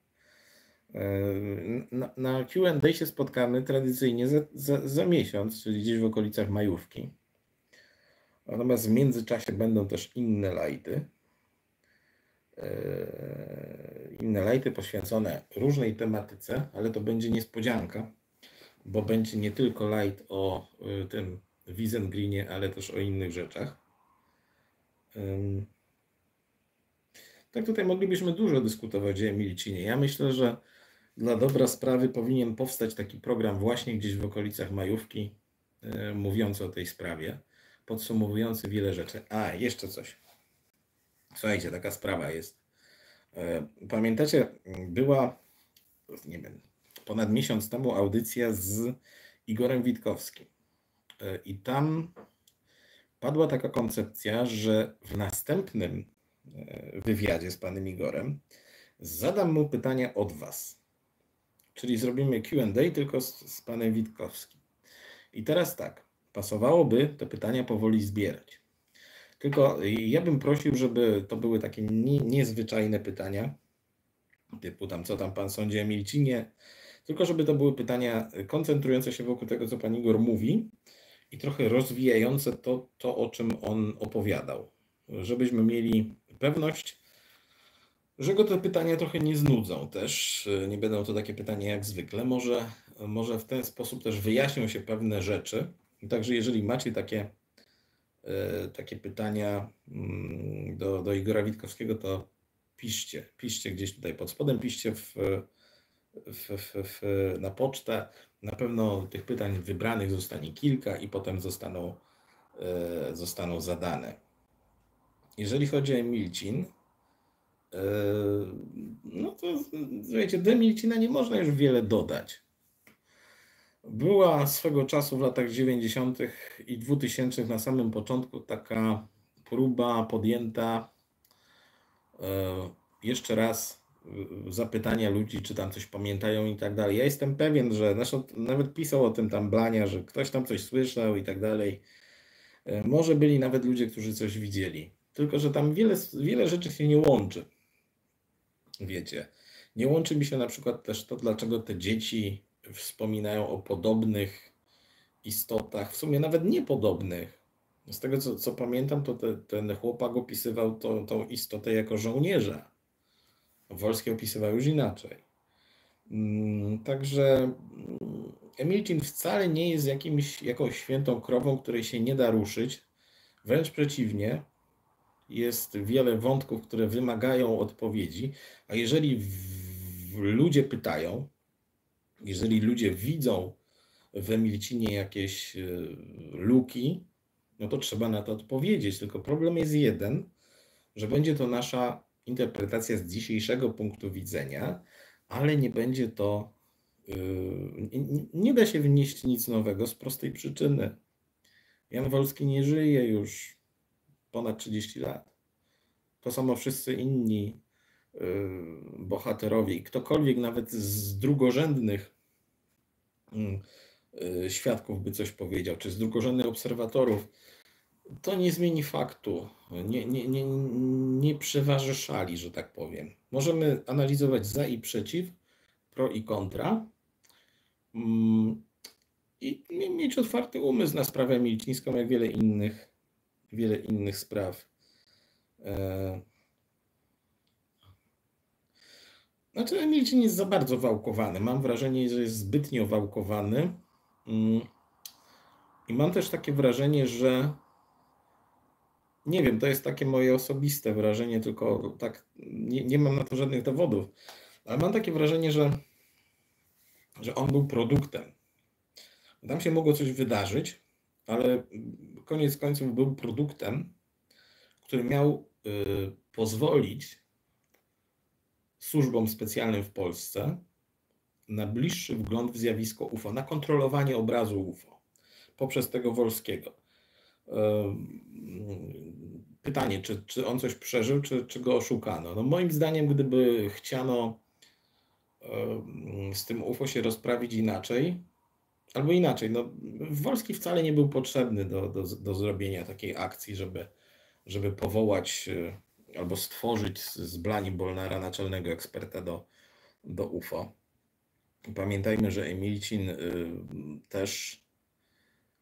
Na Q&A się spotkamy tradycyjnie za miesiąc, czyli gdzieś w okolicach majówki. Natomiast w międzyczasie będą też inne live'y. Inne live'y poświęcone różnej tematyce, ale to będzie niespodzianka, bo będzie nie tylko live o tym Wiesengrunie, ale też o innych rzeczach. Tak, tutaj moglibyśmy dużo dyskutować o Emilcinie. Ja myślę, że dla dobra sprawy powinien powstać taki program właśnie gdzieś w okolicach majówki, mówiący o tej sprawie, podsumowujący wiele rzeczy. A, jeszcze coś. Słuchajcie, taka sprawa jest. Pamiętacie, była, nie wiem, ponad miesiąc temu audycja z Igorem Witkowskim i tam padła taka koncepcja, że w następnym wywiadzie z panem Igorem zadam mu pytania od was. Czyli zrobimy Q&A tylko z panem Witkowskim. I teraz tak, pasowałoby te pytania powoli zbierać. Tylko ja bym prosił, żeby to były takie niezwyczajne pytania, typu tam, co tam pan sądzi o Emilcinie, tylko żeby to były pytania koncentrujące się wokół tego, co pan Igor mówi, i trochę rozwijające to, o czym on opowiadał. Żebyśmy mieli pewność, że go te pytania trochę nie znudzą też. Nie będą to takie pytania jak zwykle. Może w ten sposób też wyjaśnią się pewne rzeczy. Także jeżeli macie takie pytania do Igora Witkowskiego, to piszcie gdzieś tutaj pod spodem, piszcie na pocztę. Na pewno tych pytań wybranych zostanie kilka i potem zostaną zadane. Jeżeli chodzi o Emilcin, no to wiecie, do Emilcina nie można już wiele dodać. Była swego czasu w latach 90. i 2000 na samym początku taka próba podjęta jeszcze raz zapytania ludzi, czy tam coś pamiętają i tak dalej. Ja jestem pewien, że nawet pisał o tym tam Blania, że ktoś tam coś słyszał i tak dalej. Może byli nawet ludzie, którzy coś widzieli. Tylko że tam wiele rzeczy się nie łączy. Wiecie, nie łączy mi się na przykład też to, dlaczego te dzieci wspominają o podobnych istotach, w sumie nawet niepodobnych. Z tego, co pamiętam, to ten chłopak opisywał tą istotę jako żołnierza. Wolski opisywał już inaczej. Także Emilcin wcale nie jest jakąś świętą krową, której się nie da ruszyć. Wręcz przeciwnie, jest wiele wątków, które wymagają odpowiedzi. A jeżeli ludzie pytają, jeżeli ludzie widzą w Emilcinie jakieś luki, no to trzeba na to odpowiedzieć. Tylko problem jest jeden, że będzie to nasza interpretacja z dzisiejszego punktu widzenia, ale nie będzie to, nie da się wnieść nic nowego z prostej przyczyny. Jan Wolski nie żyje już ponad 30 lat. To samo wszyscy inni bohaterowie i ktokolwiek nawet z drugorzędnych świadków by coś powiedział, czy z drugorzędnych obserwatorów, to nie zmieni faktu, nie przeważy szali, że tak powiem. Możemy analizować za i przeciw, pro i kontra i mieć otwarty umysł na sprawę emilcińską, jak wiele innych spraw. Znaczy Emilcin jest za bardzo wałkowany. Mam wrażenie, że jest zbytnio wałkowany i mam też takie wrażenie, że nie wiem, to jest takie moje osobiste wrażenie, tylko tak nie mam na to żadnych dowodów, ale mam takie wrażenie, że on był produktem. Tam się mogło coś wydarzyć, ale koniec końców był produktem, który miał pozwolić służbom specjalnym w Polsce na bliższy wgląd w zjawisko UFO, na kontrolowanie obrazu UFO poprzez tego Wolskiego. Pytanie, czy on coś przeżył, czy go oszukano? No moim zdaniem, gdyby chciano z tym UFO się rozprawić inaczej, no Wolski wcale nie był potrzebny do zrobienia takiej akcji, żeby powołać albo stworzyć z Blani Bolnara naczelnego eksperta do UFO. Pamiętajmy, że Emilcin też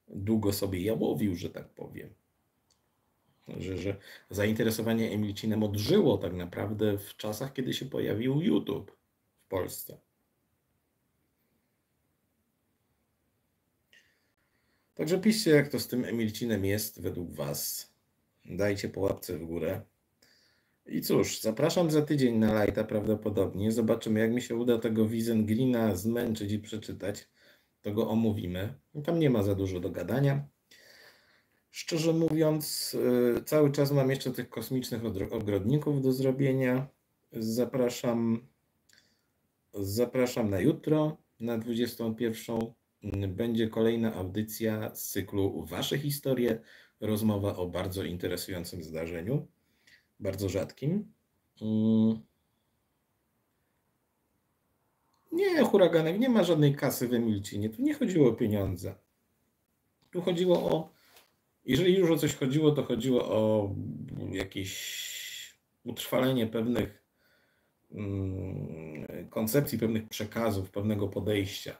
długo sobie jałowił, że tak powiem. Że zainteresowanie Emilcinem odżyło tak naprawdę w czasach, kiedy się pojawił YouTube w Polsce. Także piszcie, jak to z tym Emilcinem jest według Was. Dajcie po łapce w górę. I cóż, zapraszam za tydzień na lajta prawdopodobnie. Zobaczymy, jak mi się uda tego Wiesengrina zmęczyć i przeczytać. To go omówimy. Tam nie ma za dużo do gadania. Szczerze mówiąc, cały czas mam jeszcze tych kosmicznych ogrodników do zrobienia. Zapraszam na jutro, na 21. Będzie kolejna audycja z cyklu Wasze historie. Rozmowa o bardzo interesującym zdarzeniu, bardzo rzadkim. Nie, huraganek, nie ma żadnej kasy w Emilcinie. Tu nie chodziło o pieniądze. Tu chodziło o... Jeżeli już o coś chodziło, to chodziło o jakieś utrwalenie pewnych koncepcji, pewnych przekazów, pewnego podejścia.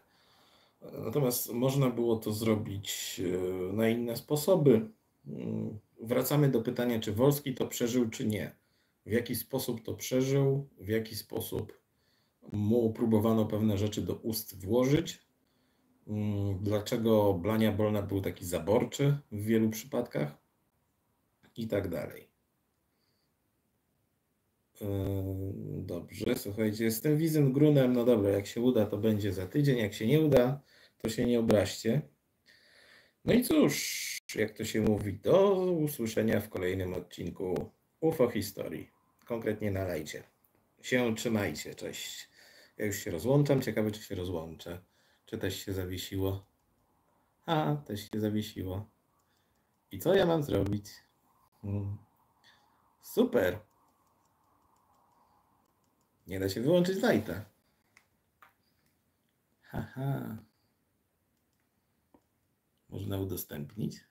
Natomiast można było to zrobić na inne sposoby. Wracamy do pytania, czy Wolski to przeżył, czy nie. W jaki sposób to przeżył, w jaki sposób mu próbowano pewne rzeczy do ust włożyć. Dlaczego Blania Bolnar był taki zaborczy w wielu przypadkach i tak dalej. Dobrze, słuchajcie, z tym Wiesengrunem, no dobra, jak się uda, to będzie za tydzień, jak się nie uda, to się nie obraźcie. No i cóż, jak to się mówi, do usłyszenia w kolejnym odcinku UFO Historii, konkretnie na lajcie. Się trzymajcie, cześć. Ja już się rozłączam, ciekawe czy się rozłączę. Czy też się zawiesiło? A, też się zawiesiło. I co ja mam zrobić? Super. Nie da się wyłączyć lighta. Haha. Można udostępnić.